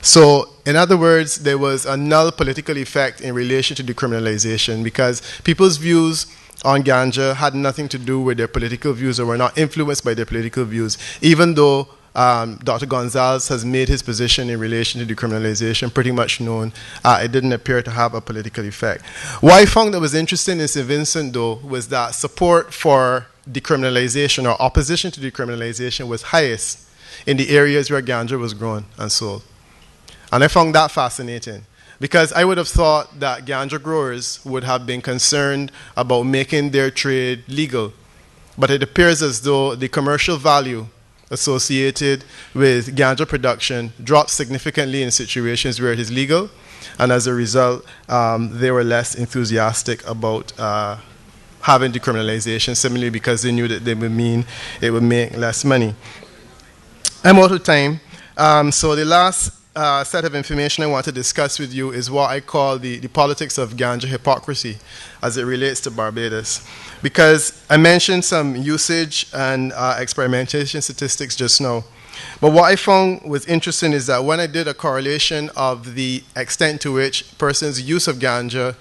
So, in other words, there was a null political effect in relation to decriminalization because people's views on ganja had nothing to do with their political views or were not influenced by their political views, even though Dr. Gonzalez has made his position in relation to decriminalization pretty much known. It didn't appear to have a political effect. What I found that was interesting in St. Vincent, though, was that support for decriminalization or opposition to decriminalization was highest in the areas where ganja was grown and sold. And I found that fascinating because I would have thought that ganja growers would have been concerned about making their trade legal. But it appears as though the commercial value associated with ganja production dropped significantly in situations where it is legal, and as a result, they were less enthusiastic about having decriminalization, similarly because they knew that they would mean it would make less money. I'm out of time, so the last set of information I want to discuss with you is what I call the politics of ganja hypocrisy as it relates to Barbados. Because I mentioned some usage and experimentation statistics just now. But what I found was interesting is that when I did a correlation of the extent to which persons' use of ganja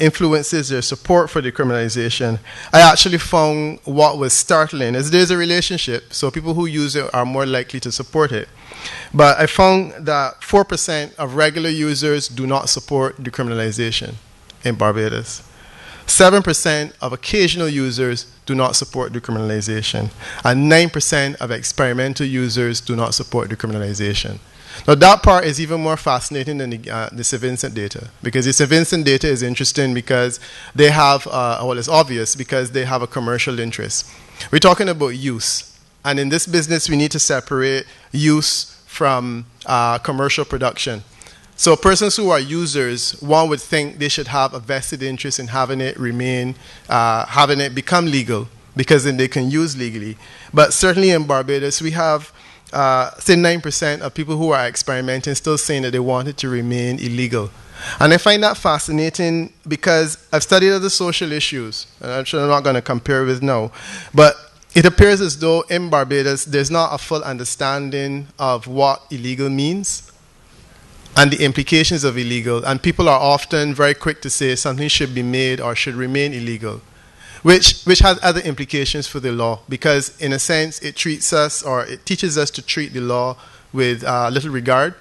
influences their support for decriminalization, I actually found what was startling is there's a relationship, so people who use it are more likely to support it. But I found that 4% of regular users do not support decriminalization in Barbados. 7% of occasional users do not support decriminalization, and 9% of experimental users do not support decriminalization. Now that part is even more fascinating than the St. Vincent data, because the St. Vincent data is interesting because they have, well it's obvious, because they have a commercial interest. We're talking about use, and in this business we need to separate use from commercial production. So persons who are users, one would think they should have a vested interest in having it remain, having it become legal, because then they can use legally. But certainly in Barbados, we have say 9% of people who are experimenting still saying that they want it to remain illegal. And I find that fascinating because I've studied other social issues, and I'm sure I'm not going to compare with now, but it appears as though in Barbados there's not a full understanding of what illegal means and the implications of illegal, and people are often very quick to say something should be made or should remain illegal, which has other implications for the law, because in a sense it treats us, or it teaches us to treat the law with little regard.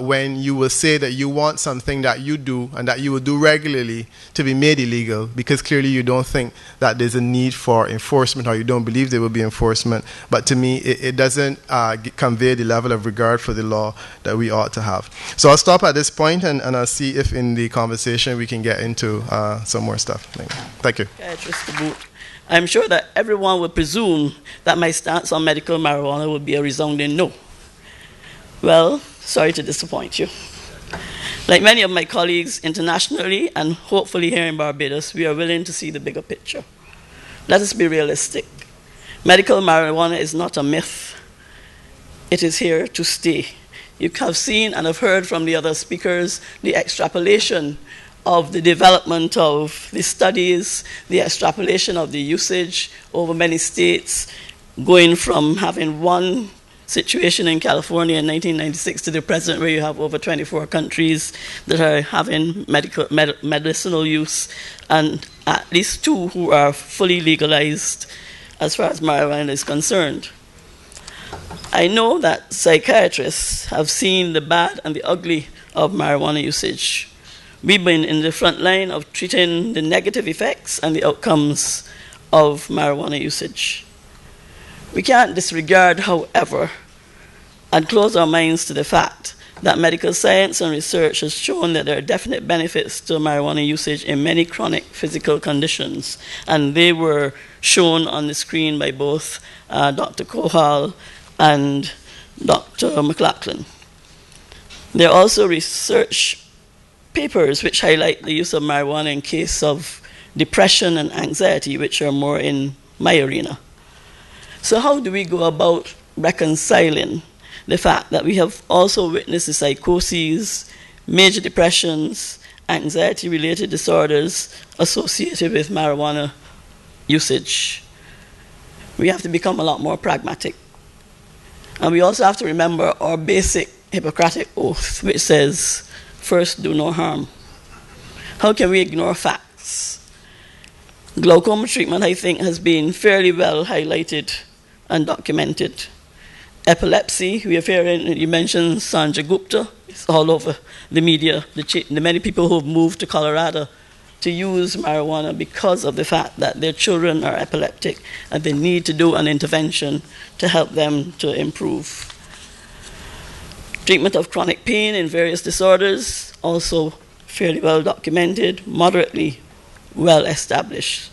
When you will say that you want something that you do and that you will do regularly to be made illegal, because clearly you don't think that there's a need for enforcement, or you don't believe there will be enforcement. But to me, it doesn't convey the level of regard for the law that we ought to have. So I'll stop at this point, and I'll see if in the conversation we can get into some more stuff. Thank you. I'm sure that everyone would presume that my stance on medical marijuana would be a resounding no. Well, sorry to disappoint you. Like many of my colleagues internationally, and hopefully here in Barbados, we are willing to see the bigger picture. Let us be realistic. Medical marijuana is not a myth. It is here to stay. You have seen and have heard from the other speakers the extrapolation of the development of the studies, the extrapolation of the usage over many states, going from having one situation in California in 1996 to the present, where you have over 24 countries that are having medicinal use, and at least 2 who are fully legalized as far as marijuana is concerned. I know that psychiatrists have seen the bad and the ugly of marijuana usage. We've been in the front line of treating the negative effects and the outcomes of marijuana usage. We can't disregard, however, and close our minds to the fact that medical science and research has shown that there are definite benefits to marijuana usage in many chronic physical conditions, and they were shown on the screen by both Dr. Cohall and Dr. McLaughlin. There are also research papers which highlight the use of marijuana in case of depression and anxiety, which are more in my arena. So how do we go about reconciling the fact that we have also witnessed the psychoses, major depressions, anxiety-related disorders associated with marijuana usage? We have to become a lot more pragmatic. And we also have to remember our basic Hippocratic oath, which says, first, do no harm. How can we ignore facts? Glaucoma treatment, I think, has been fairly well highlighted and documented. Epilepsy, we are hearing, you mentioned Sanjay Gupta, it's all over the media, the many people who have moved to Colorado to use marijuana because of the fact that their children are epileptic and they need to do an intervention to help them to improve. Treatment of chronic pain in various disorders, also fairly well documented, moderately well established.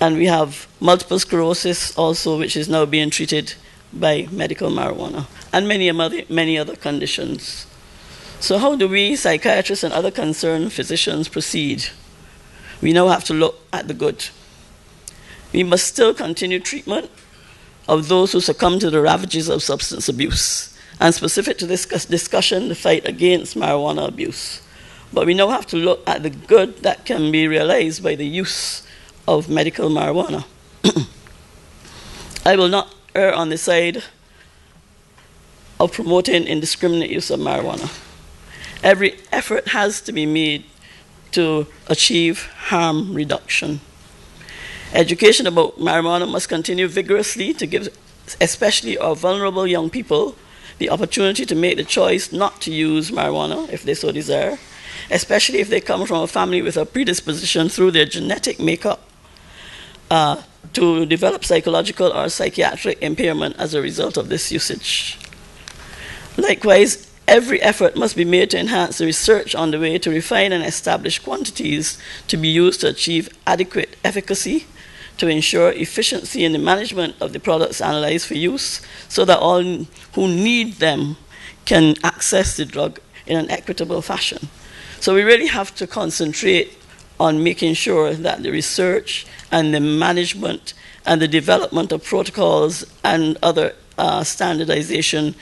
And we have multiple sclerosis also, which is now being treated by medical marijuana, and many other conditions. So how do we, psychiatrists and other concerned physicians, proceed? We now have to look at the good. We must still continue treatment of those who succumb to the ravages of substance abuse, and specific to this discussion, the fight against marijuana abuse. But we now have to look at the good that can be realized by the use of medical marijuana. I will not err on the side of promoting indiscriminate use of marijuana. Every effort has to be made to achieve harm reduction. Education about marijuana must continue vigorously to give, especially our vulnerable young people, the opportunity to make the choice not to use marijuana if they so desire, especially if they come from a family with a predisposition through their genetic makeup to develop psychological or psychiatric impairment as a result of this usage. Likewise, every effort must be made to enhance the research on the way to refine and establish quantities to be used to achieve adequate efficacy, to ensure efficiency in the management of the products analyzed for use, so that all who need them can access the drug in an equitable fashion. So we really have to concentrate on making sure that the research and the management and the development of protocols and other standardization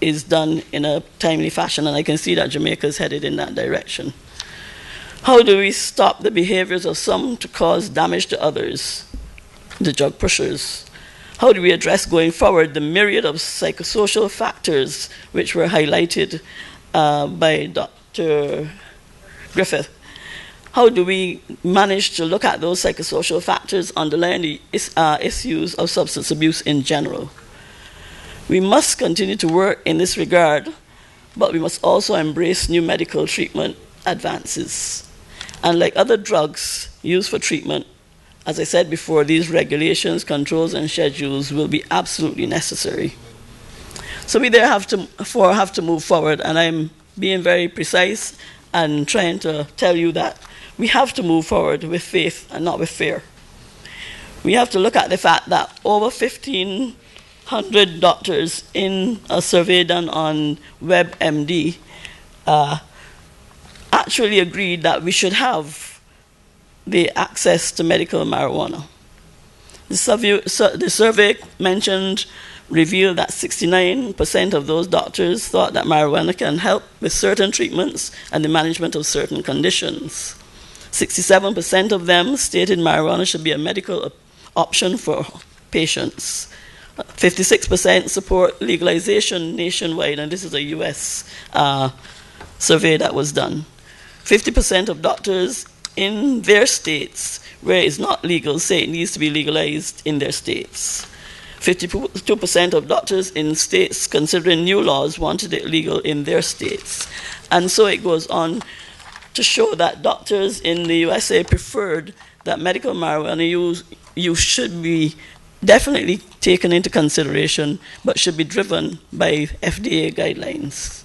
is done in a timely fashion, and I can see that Jamaica is headed in that direction. How do we stop the behaviors of some to cause damage to others, the drug pushers? How do we address going forward the myriad of psychosocial factors which were highlighted by Dr. Griffith? How do we manage to look at those psychosocial factors underlying the issues of substance abuse in general? We must continue to work in this regard, but we must also embrace new medical treatment advances. And like other drugs used for treatment, as I said before, these regulations, controls, and schedules will be absolutely necessary. So we therefore have to move forward, and I'm being very precise and trying to tell you that we have to move forward with faith and not with fear. We have to look at the fact that over 1,500 doctors in a survey done on WebMD actually agreed that we should have the access to medical marijuana. The survey revealed that 69% of those doctors thought that marijuana can help with certain treatments and the management of certain conditions. 67% of them stated marijuana should be a medical option for patients. 56% support legalization nationwide, and this is a US survey that was done. 50% of doctors in their states where it's not legal say it needs to be legalized in their states. 52% of doctors in states considering new laws wanted it legal in their states. And so it goes on to show that doctors in the USA preferred that medical marijuana use should be definitely taken into consideration, but should be driven by FDA guidelines.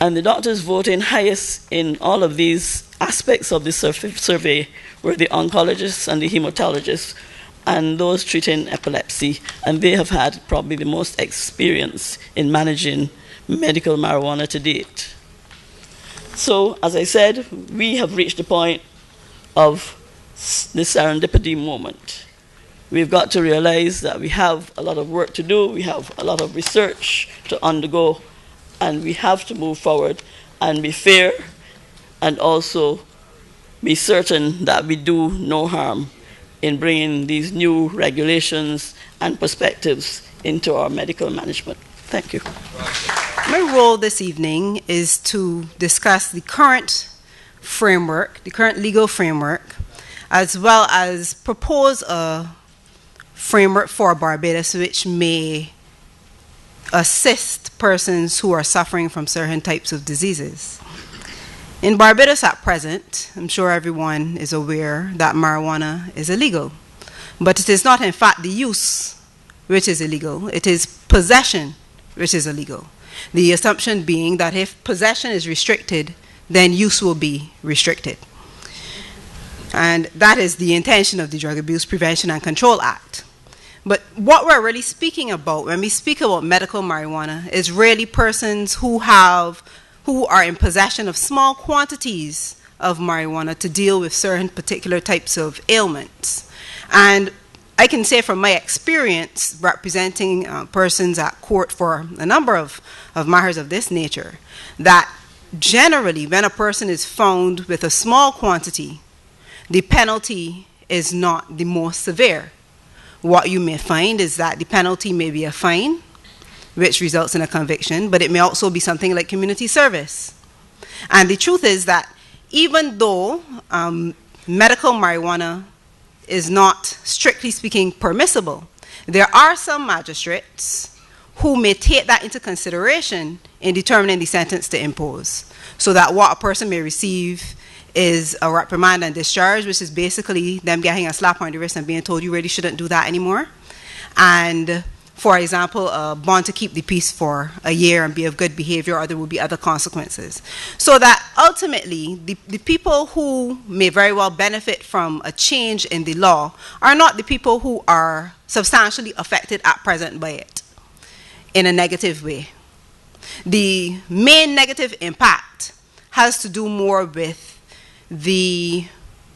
And the doctors voting highest in all of these aspects of the survey were the oncologists and the hematologists, and those treating epilepsy, and they have had probably the most experience in managing medical marijuana to date. So, as I said, we have reached the point of the serendipity moment. We've got to realize that we have a lot of work to do, we have a lot of research to undergo, and we have to move forward and be fair, and also be certain that we do no harm in bringing these new regulations and perspectives into our medical management. Thank you. My role this evening is to discuss the current framework, the current legal framework, as well as propose a framework for Barbados which may assist persons who are suffering from certain types of diseases. In Barbados at present, I'm sure everyone is aware that marijuana is illegal. But it is not, in fact, the use which is illegal. It is possession which is illegal. The assumption being that if possession is restricted, then use will be restricted. And that is the intention of the Drug Abuse Prevention and Control Act. But what we're really speaking about when we speak about medical marijuana is really persons who are in possession of small quantities of marijuana to deal with certain particular types of ailments. And I can say from my experience representing persons at court for a number of matters of this nature, that generally when a person is found with a small quantity, the penalty is not the most severe. What you may find is that the penalty may be a fine, which results in a conviction, but it may also be something like community service. And the truth is that even though medical marijuana is not, strictly speaking, permissible, there are some magistrates who may take that into consideration in determining the sentence to impose, so that what a person may receive is a reprimand and discharge, which is basically them getting a slap on the wrist and being told you really shouldn't do that anymore. And for example, a bond to keep the peace for a year and be of good behavior, or there will be other consequences. So that ultimately, the people who may very well benefit from a change in the law are not the people who are substantially affected at present by it in a negative way. The main negative impact has to do more with the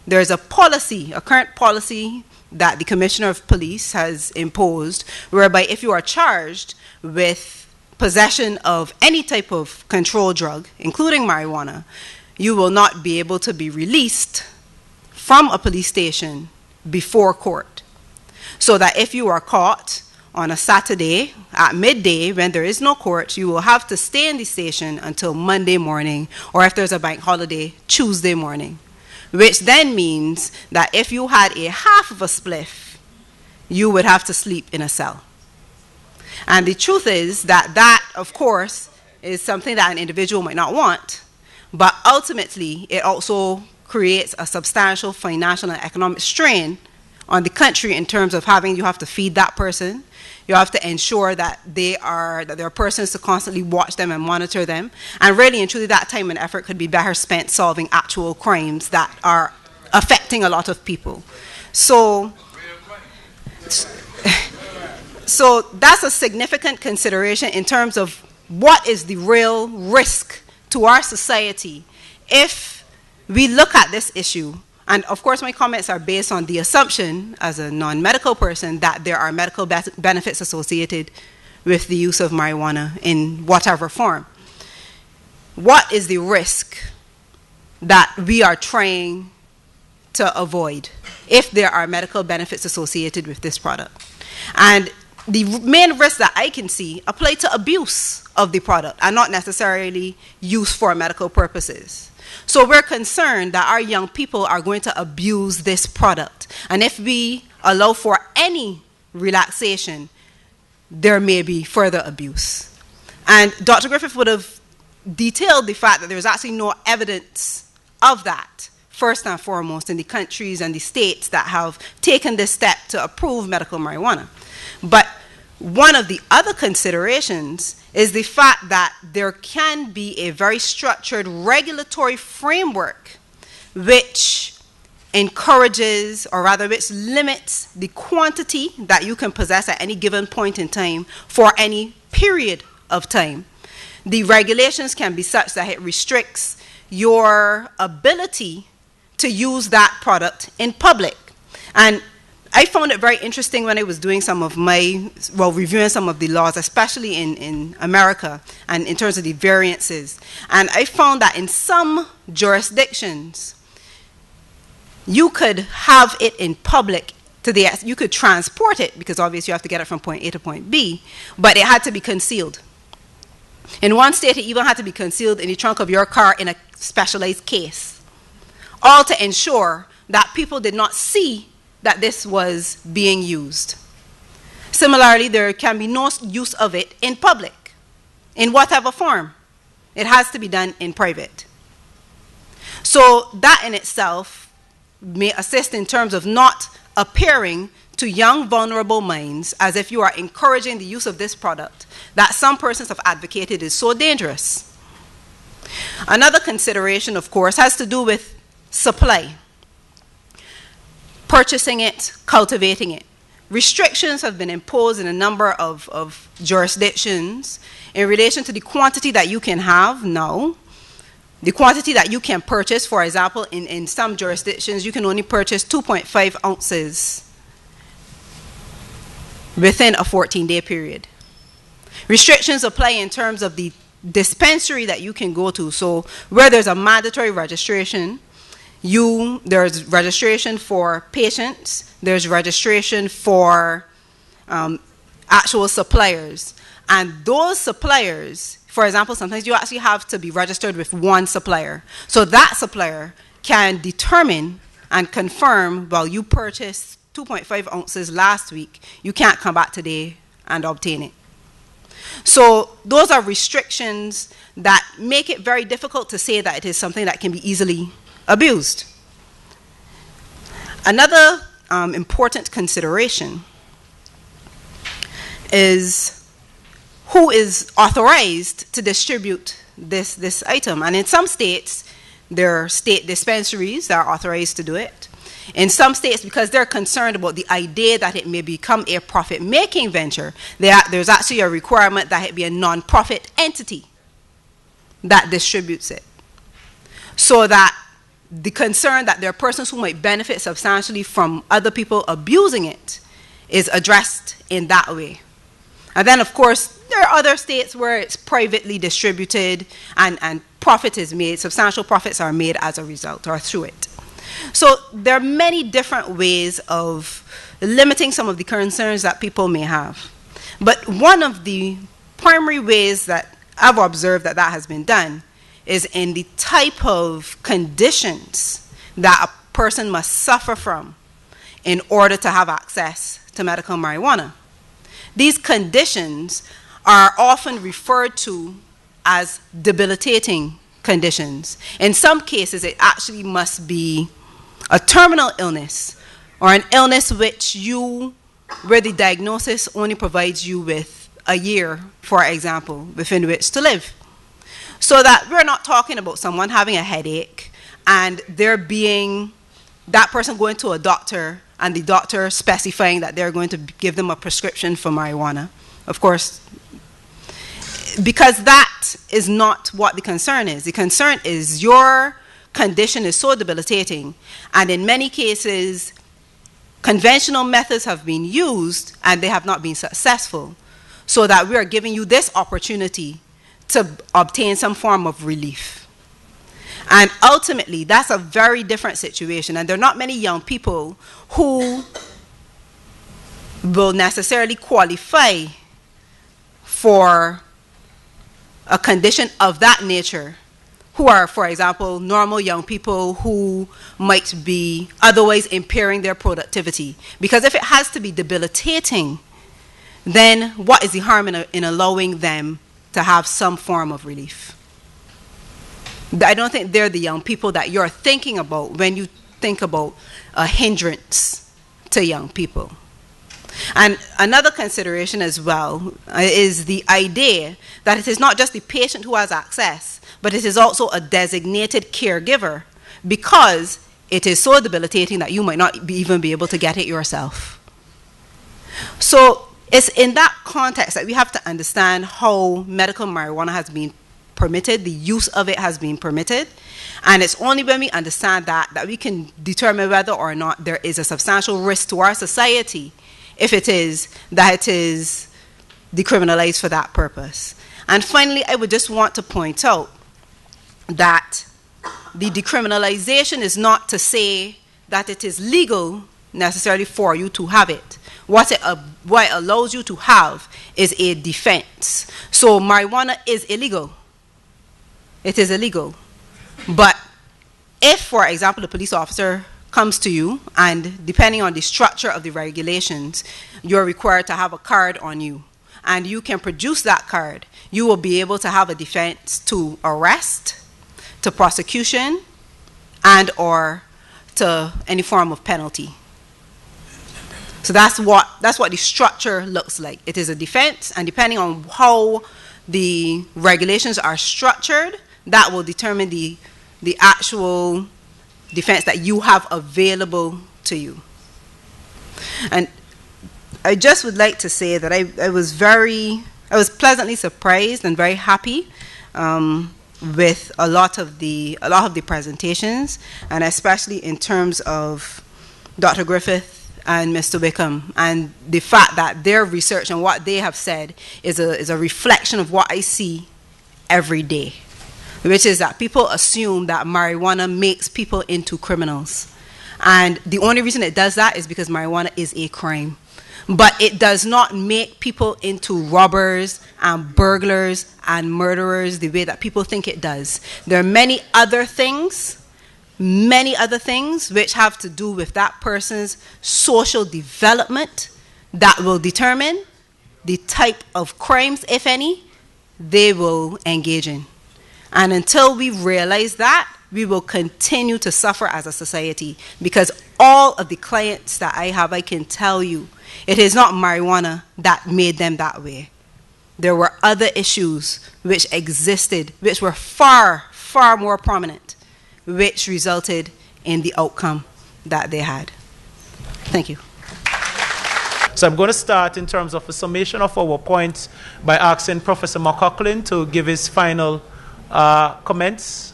There is a policy, a current policy that the Commissioner of Police has imposed, whereby if you are charged with possession of any type of controlled drug, including marijuana, you will not be able to be released from a police station before court. So that if you are caught on a Saturday at midday when there is no court, you will have to stay in the station until Monday morning, or if there's a bank holiday, Tuesday morning. Which then means that if you had a half of a spliff, you would have to sleep in a cell. And the truth is that that, of course, is something that an individual might not want, but ultimately it also creates a substantial financial and economic strain on the country in terms of having, you have to feed that person, you have to ensure that there are persons to constantly watch them and monitor them. And really and truly, that time and effort could be better spent solving actual crimes that are affecting a lot of people. So that's a significant consideration in terms of what is the real risk to our society if we look at this issue. And of course, my comments are based on the assumption, as a non-medical person, that there are medical benefits associated with the use of marijuana in whatever form. What is the risk that we are trying to avoid if there are medical benefits associated with this product? And the main risks that I can see apply to abuse of the product and not necessarily use for medical purposes. So we're concerned that our young people are going to abuse this product. And if we allow for any relaxation, there may be further abuse. And Dr. Griffith would have detailed the fact that there's actually no evidence of that, first and foremost, in the countries and the states that have taken this step to approve medical marijuana. But one of the other considerations is the fact that there can be a very structured regulatory framework which encourages, or rather which limits, the quantity that you can possess at any given point in time for any period of time. The regulations can be such that it restricts your ability to use that product in public. And I found it very interesting when I was doing some of my, well, reviewing some of the laws, especially in America, and in terms of the variances. And I found that in some jurisdictions, you could have it in public, you could transport it, because obviously you have to get it from point A to point B, but it had to be concealed. In one state, it even had to be concealed in the trunk of your car in a specialized case, all to ensure that people did not see that this was being used. Similarly, there can be no use of it in public, in whatever form. It has to be done in private. So that in itself may assist in terms of not appearing to young, vulnerable minds as if you are encouraging the use of this product that some persons have advocated is so dangerous. Another consideration, of course, has to do with supply. Purchasing it, cultivating it. Restrictions have been imposed in a number of jurisdictions in relation to the quantity that you can have now, the quantity that you can purchase. For example, in some jurisdictions, you can only purchase 2.5 ounces within a 14-day period. Restrictions apply in terms of the dispensary that you can go to. So where there's a mandatory registration, there's registration for patients, there's registration for actual suppliers. And those suppliers, for example, sometimes you actually have to be registered with one supplier. So that supplier can determine and confirm, well, you purchased 2.5 ounces last week, you can't come back today and obtain it. So those are restrictions that make it very difficult to say that it is something that can be easily abused. Another important consideration is who is authorized to distribute this item. And in some states, there are state dispensaries that are authorized to do it. In some states, because they're concerned about the idea that it may become a profit-making venture, there's actually a requirement that it be a non-profit entity that distributes it, so that the concern that there are persons who might benefit substantially from other people abusing it is addressed in that way. And then, of course, there are other states where it's privately distributed and profit is made, substantial profits are made as a result or through it. So there are many different ways of limiting some of the concerns that people may have. But one of the primary ways that I've observed that that has been done is in the type of conditions that a person must suffer from in order to have access to medical marijuana. These conditions are often referred to as debilitating conditions. In some cases, it actually must be a terminal illness or an illness where the diagnosis only provides you with a year, for example, within which to live. So that we're not talking about someone having a headache and there being that person going to a doctor and the doctor specifying that they're going to give them a prescription for marijuana. Of course, because that is not what the concern is. The concern is your condition is so debilitating, and in many cases, conventional methods have been used and they have not been successful, so that we are giving you this opportunity to obtain some form of relief. And ultimately, that's a very different situation, and there are not many young people who will necessarily qualify for a condition of that nature, who are, for example, normal young people who might be otherwise impairing their productivity. Because if it has to be debilitating, then what is the harm in allowing them to have some form of relief? I don't think they're the young people that you're thinking about when you think about a hindrance to young people. And another consideration as well is the idea that it is not just the patient who has access, but it is also a designated caregiver, because it is so debilitating that you might not even be able to get it yourself. So it's in that context that we have to understand how medical marijuana has been permitted, the use of it has been permitted, and it's only when we understand that that we can determine whether or not there is a substantial risk to our society if it is that it is decriminalized for that purpose. And finally, I would just want to point out that the decriminalization is not to say that it is legal necessarily for you to have it. What it allows you to have is a defense. So marijuana is illegal. It is illegal. But if, for example, the police officer comes to you, and depending on the structure of the regulations, you're required to have a card on you, and you can produce that card, you will be able to have a defense to arrest, to prosecution, and or to any form of penalty. So that's what the structure looks like. It is a defense, and depending on how the regulations are structured, that will determine the actual defense that you have available to you. And I just would like to say that I was pleasantly surprised and very happy with a lot of the presentations, and especially in terms of Dr. Griffith and Mr. Wickham, and the fact that their research and what they have said is a reflection of what I see every day, which is that people assume that marijuana makes people into criminals. And the only reason it does that is because marijuana is a crime. But it does not make people into robbers and burglars and murderers the way that people think it does. There are many other things which have to do with that person's social development that will determine the type of crimes, if any, they will engage in. And until we realize that, we will continue to suffer as a society, because all of the clients that I have, I can tell you, it is not marijuana that made them that way. There were other issues which existed, which were far, far more prominent, which resulted in the outcome that they had. Thank you. So I'm going to start in terms of a summation of our points by asking Professor McLaughlin to give his final comments,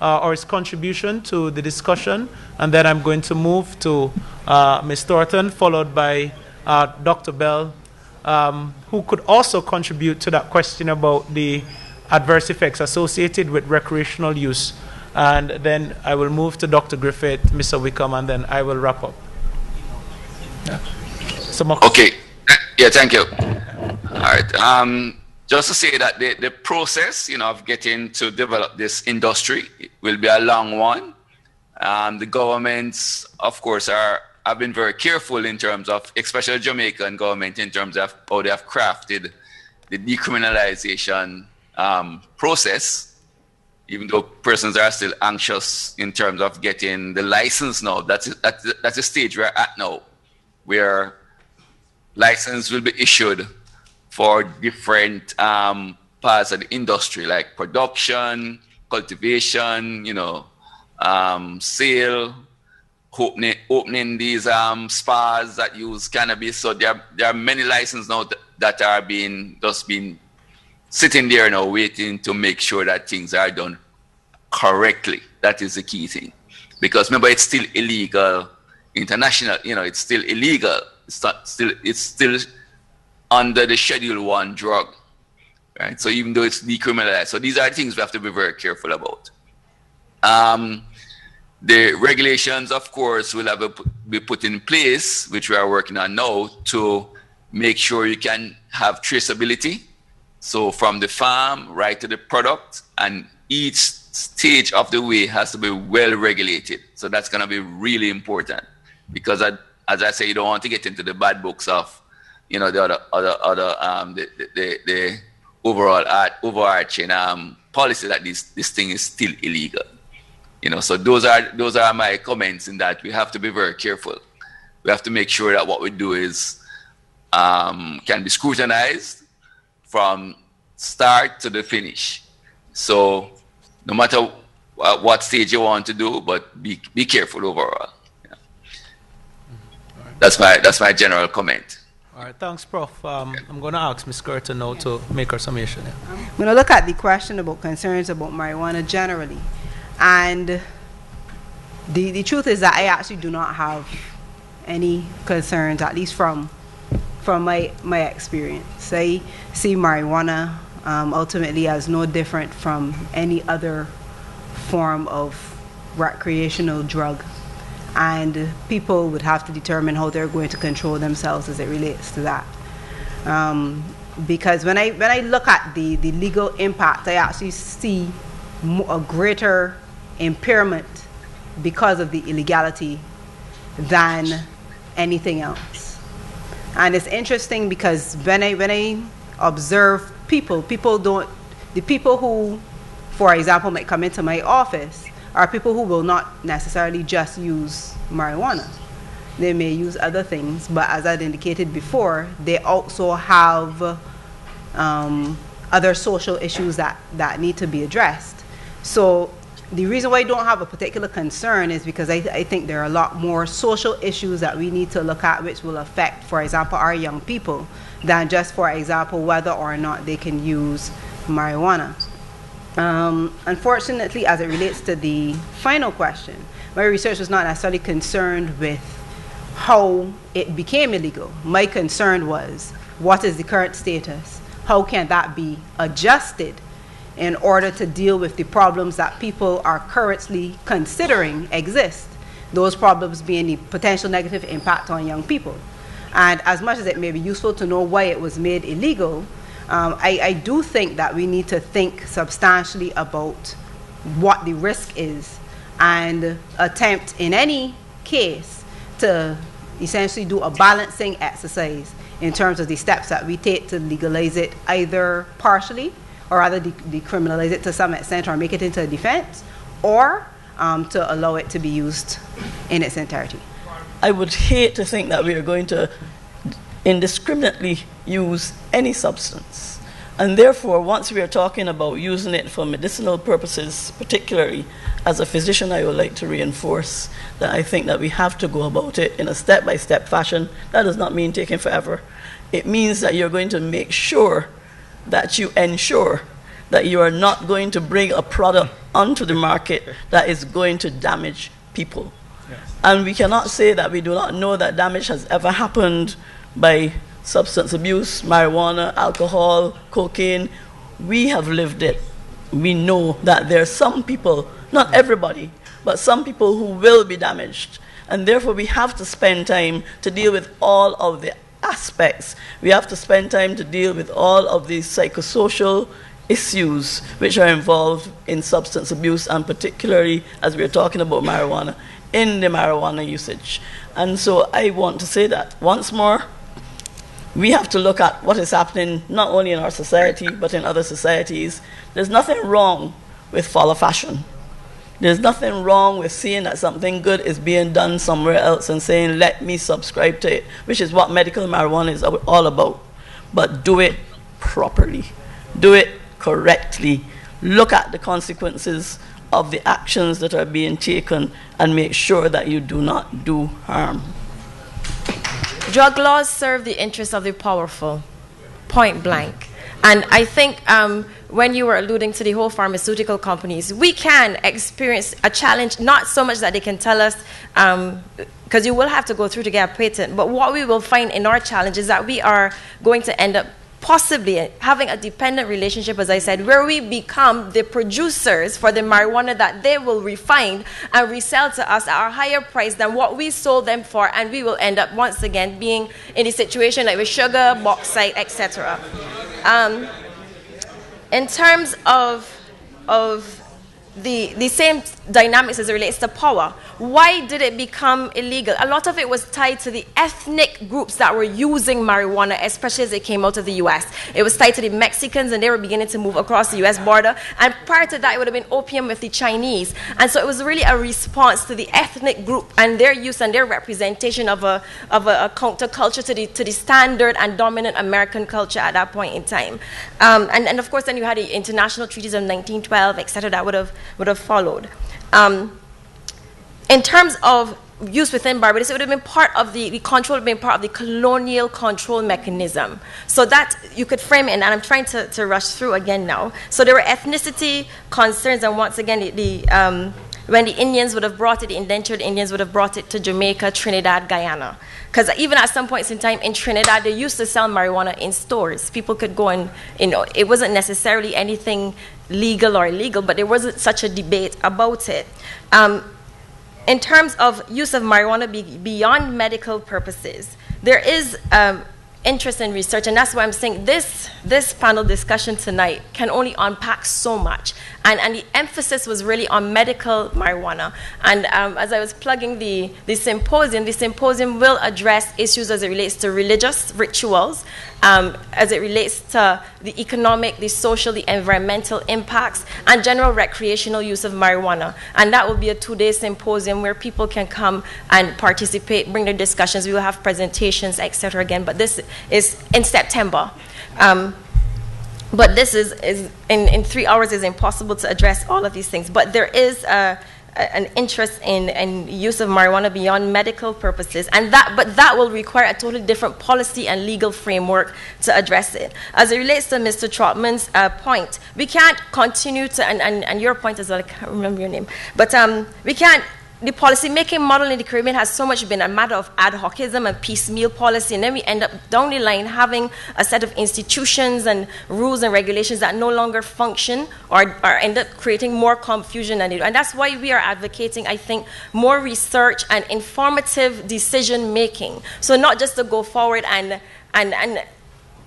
or his contribution to the discussion, and then I'm going to move to Ms. Thornton, followed by Dr. Bell, who could also contribute to that question about the adverse effects associated with recreational use. And then I will move to Dr. Griffith, Mr. Wickham, and then I will wrap up. Yeah. Okay. Yeah, thank you. All right. Just to say that the process, you know, of getting to develop this industry will be a long one. The governments, of course, have been very careful in terms of, especially Jamaican government, in terms of how they have crafted the decriminalization process, even though persons are still anxious in terms of getting the license now. That's the stage we're at now, where license will be issued for different parts of the industry, like production, cultivation, you know, sale, opening these spas that use cannabis. So there are many licenses now that are just being sitting there now waiting to make sure that things are done correctly. That is the key thing. Because remember, it's still illegal international, you know, it's still illegal. It's still under the Schedule 1 drug, right? So even though it's decriminalized, so these are things we have to be very careful about. The regulations, of course, will have be put in place, which we are working on now, to make sure you can have traceability. So from the farm right to the product, and each stage of the way has to be well regulated. So that's going to be really important, because as I say, you don't want to get into the bad books of, you know, the the overall overarching policy that this thing is still illegal. You know, so those are my comments in that. We have to be very careful. We have to make sure that what we do is can be scrutinized from start to the finish. So no matter what stage you want to do, but be careful overall. Yeah. That's my general comment. All right, thanks, Prof. I'm going to ask Ms. Curtin now to make her summation. Yeah. I'm going to look at the question about concerns about marijuana generally. And the truth is that I actually do not have any concerns, at least from my experience. I see marijuana ultimately as no different from any other form of recreational drug, and people would have to determine how they're going to control themselves as it relates to that. Because when I look at the legal impact, I actually see a greater impairment because of the illegality than anything else. And it's interesting because when I observe people don't, the people who, for example, might come into my office are people who will not necessarily just use marijuana. They may use other things, but as I'd indicated before, they also have other social issues that need to be addressed. So the reason why I don't have a particular concern is because I think there are a lot more social issues that we need to look at, which will affect, for example, our young people, than just, for example, whether or not they can use marijuana. Unfortunately, as it relates to the final question, my research was not necessarily concerned with how it became illegal. My concern was, what is the current status? How can that be adjusted in order to deal with the problems that people are currently considering exist? Those problems being the potential negative impact on young people. And as much as it may be useful to know why it was made illegal, I do think that we need to think substantially about what the risk is and attempt in any case to essentially do a balancing exercise in terms of the steps that we take to legalize it, either partially or rather decriminalize it to some extent or make it into a defense, or to allow it to be used in its entirety. I would hate to think that we are going to indiscriminately use any substance, and therefore once we are talking about using it for medicinal purposes, particularly as a physician, I would like to reinforce that I think that we have to go about it in a step-by-step fashion. That does not mean taking forever. It means that you're going to make sure that you ensure that you are not going to bring a product onto the market that is going to damage people. Yes. And we cannot say that we do not know that damage has ever happened by substance abuse, marijuana, alcohol, cocaine. We have lived it. We know that there are some people, not everybody, but some people who will be damaged. And therefore, we have to spend time to deal with all of the aspects. We have to spend time to deal with all of the psychosocial issues which are involved in substance abuse, and particularly, as we're talking about marijuana, in the marijuana usage. And so I want to say that once more, we have to look at what is happening not only in our society, but in other societies. There's nothing wrong with follow fashion. There's nothing wrong with seeing that something good is being done somewhere else and saying, let me subscribe to it, which is what medical marijuana is all about. But do it properly. Do it correctly. Look at the consequences of the actions that are being taken and make sure that you do not do harm. Drug laws serve the interests of the powerful, point blank. And I think when you were alluding to the whole pharmaceutical companies, we can experience a challenge, not so much that they can tell us, because you will have to go through to get a patent, but what we will find in our challenge is that we are going to end up possibly having a dependent relationship, as I said, where we become the producers for the marijuana that they will refine and resell to us at a higher price than what we sold them for, and we will end up once again being in a situation like with sugar, bauxite, etc. In terms of the same dynamics as it relates to power, why did it become illegal? A lot of it was tied to the ethnic groups that were using marijuana, especially as it came out of the US. It was tied to the Mexicans, and they were beginning to move across the US border. And prior to that, it would have been opium with the Chinese. And so it was really a response to the ethnic group and their use and their representation of a counterculture to the standard and dominant American culture at that point in time. And of course, then you had the international treaties of 1912, etc., that would have followed. In terms of use within Barbados, it would have been part of the control, would have been part of the colonial control mechanism. So that you could frame it, and I'm trying to rush through again now. So there were ethnicity concerns, and once again, when the Indians would have brought it, the indentured Indians would have brought it to Jamaica, Trinidad, Guyana. Because even at some points in time in Trinidad, they used to sell marijuana in stores. People could go and, you know, it wasn't necessarily anything legal or illegal, but there wasn't such a debate about it. In terms of use of marijuana beyond medical purposes, there is interest in research, and that's why I'm saying this panel discussion tonight can only unpack so much. And the emphasis was really on medical marijuana. And as I was plugging the symposium will address issues as it relates to religious rituals, as it relates to the economic, the social, the environmental impacts, and general recreational use of marijuana. And that will be a two-day symposium where people can come and participate, bring their discussions. We will have presentations, etc. again, but this is in September. But this is in 3 hours is impossible to address all of these things. But there is an interest in use of marijuana beyond medical purposes, and that will require a totally different policy and legal framework to address it. As it relates to Mr. Trotman's point, we can't continue to, and your point as well, I can't remember your name, but we can't. The policymaking model in the Caribbean has so much been a matter of ad hocism and piecemeal policy, and then we end up down the line having a set of institutions and rules and regulations that no longer function or end up creating more confusion than they do. And that's why we are advocating, I think, more research and informative decision making. So not just to go forward and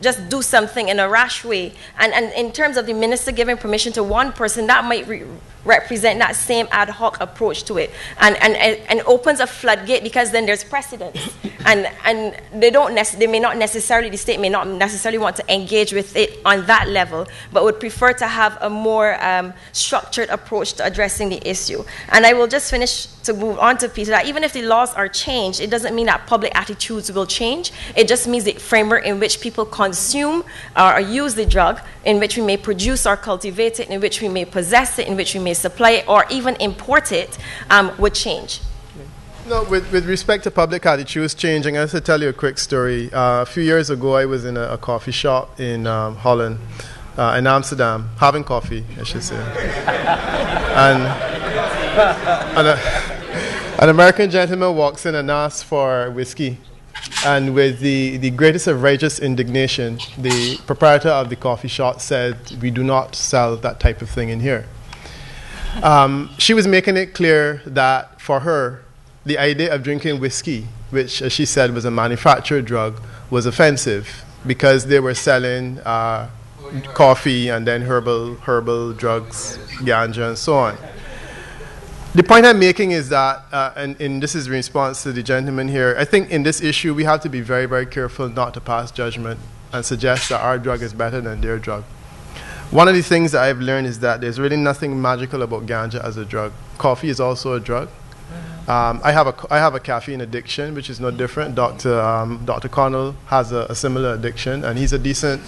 just do something in a rash way. And in terms of the minister giving permission to one person, that might represent that same ad hoc approach to it, and opens a floodgate, because then there's precedent, and the state may not necessarily want to engage with it on that level, but would prefer to have a more structured approach to addressing the issue. And I will just finish to move on to Peter. That even if the laws are changed, it doesn't mean that public attitudes will change. It just means the framework in which people consume or use the drug, in which we may produce or cultivate it, in which we may possess it, in which we may supply it or even import it, would change. No, with respect to public attitudes changing, I have to tell you a quick story. A few years ago, I was in a coffee shop in Holland, in Amsterdam, having coffee, I should say. An American gentleman walks in and asks for whiskey. And with the greatest of righteous indignation, the proprietor of the coffee shop said, "We do not sell that type of thing in here." She was making it clear that for her, the idea of drinking whiskey, which as she said was a manufactured drug, was offensive because they were selling coffee and then herbal drugs, ganja and so on. The point I'm making is that, and this is in response to the gentleman here, I think in this issue we have to be very, very careful not to pass judgment and suggest that our drug is better than their drug. One of the things that I've learned is that there's really nothing magical about ganja as a drug. Coffee is also a drug. I have a caffeine addiction, which is no different. Dr. Connell has a similar addiction, and he's a decent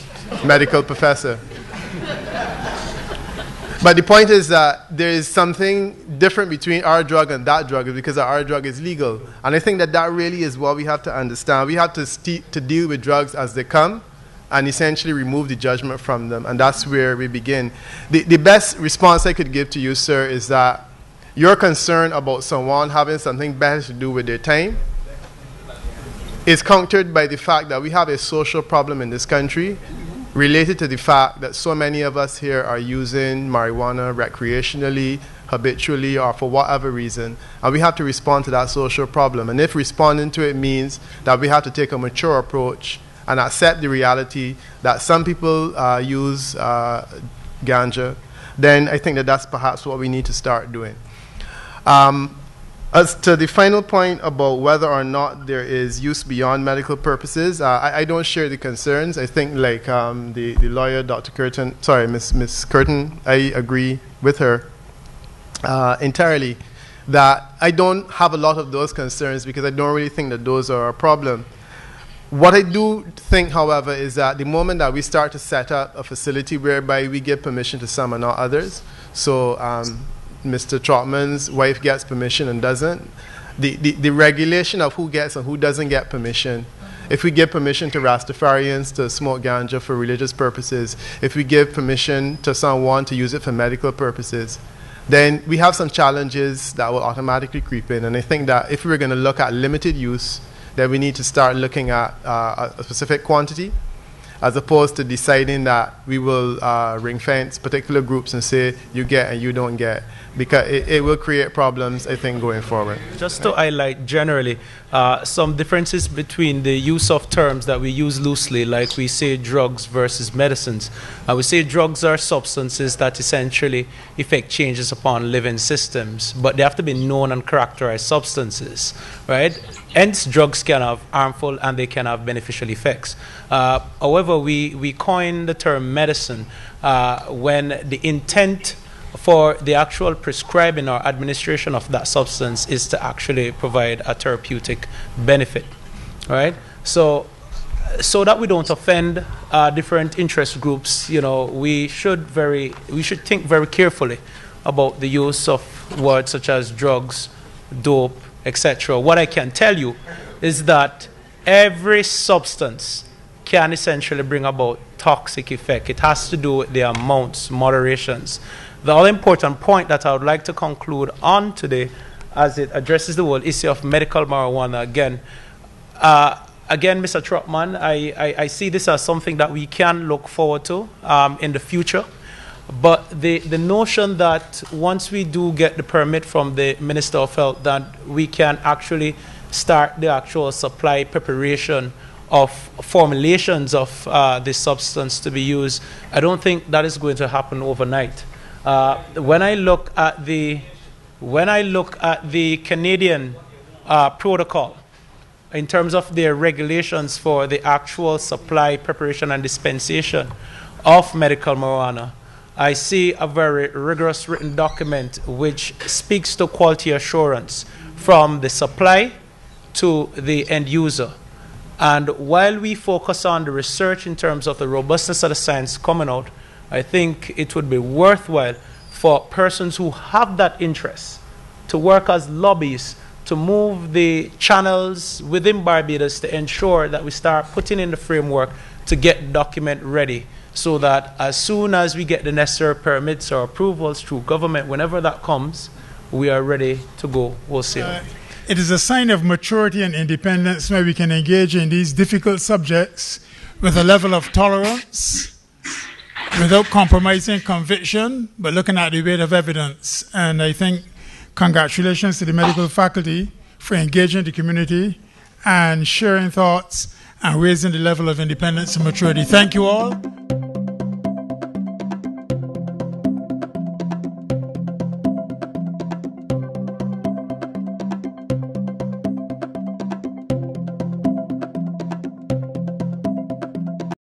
medical professor. But the point is that there is something different between our drug and that drug because our drug is legal. And I think that that really is what we have to understand. We have to deal with drugs as they come and essentially remove the judgment from them. And that's where we begin. The best response I could give to you, sir, is that your concern about someone having something better to do with their time is countered by the fact that we have a social problem in this country related to the fact that so many of us here are using marijuana recreationally, habitually, or for whatever reason, and we have to respond to that social problem. And if responding to it means that we have to take a mature approach and accept the reality that some people use ganja, then I think that that's perhaps what we need to start doing. As to the final point about whether or not there is use beyond medical purposes, I don't share the concerns. I think like the lawyer, Dr. Curtin, sorry, Ms. Curtin, I agree with her entirely that I don't have a lot of those concerns because I don't really think that those are a problem. What I do think, however, is that the moment that we start to set up a facility whereby we give permission to some and not others, so Mr. Trotman's wife gets permission and doesn't. The regulation of who gets and who doesn't get permission. If we give permission to Rastafarians to smoke ganja for religious purposes, if we give permission to someone to use it for medical purposes, then we have some challenges that will automatically creep in. And I think that if we're going to look at limited use, then we need to start looking at a specific quantity, as opposed to deciding that we will ring fence particular groups and say you get and you don't get, because it will create problems, I think, going forward. Just to highlight generally some differences between the use of terms that we use loosely, like we say drugs versus medicines. We say drugs are substances that essentially effect changes upon living systems, but they have to be known and characterized substances, right? Hence, drugs can have harmful and they can have beneficial effects. However, we coined the term medicine when the intent for the actual prescribing or administration of that substance is to actually provide a therapeutic benefit, right? So that we don't offend different interest groups, you know, we should think very carefully about the use of words such as drugs, dope, etc. What I can tell you is that every substance can essentially bring about toxic effect. It has to do with the amounts, moderations. The other important point that I would like to conclude on today, as it addresses the whole issue of medical marijuana again, Mr. Trotman, I see this as something that we can look forward to in the future. But the notion that once we do get the permit from the Minister of Health, that we can actually start the actual supply preparation of formulations of this substance to be used, I don't think that is going to happen overnight. When I look at the Canadian protocol in terms of their regulations for the actual supply, preparation, and dispensation of medical marijuana, I see a very rigorous written document which speaks to quality assurance from the supply to the end user. And while we focus on the research in terms of the robustness of the science coming out, I think it would be worthwhile for persons who have that interest to work as lobbyists to move the channels within Barbados to ensure that we start putting in the framework to get the document ready so that as soon as we get the necessary permits or approvals through government, whenever that comes, we are ready to go wholesale. It is a sign of maturity and independence where we can engage in these difficult subjects with a level of tolerance, without compromising conviction, but looking at the weight of evidence. And I think congratulations to the medical faculty for engaging the community and sharing thoughts and raising the level of independence and maturity. Thank you all.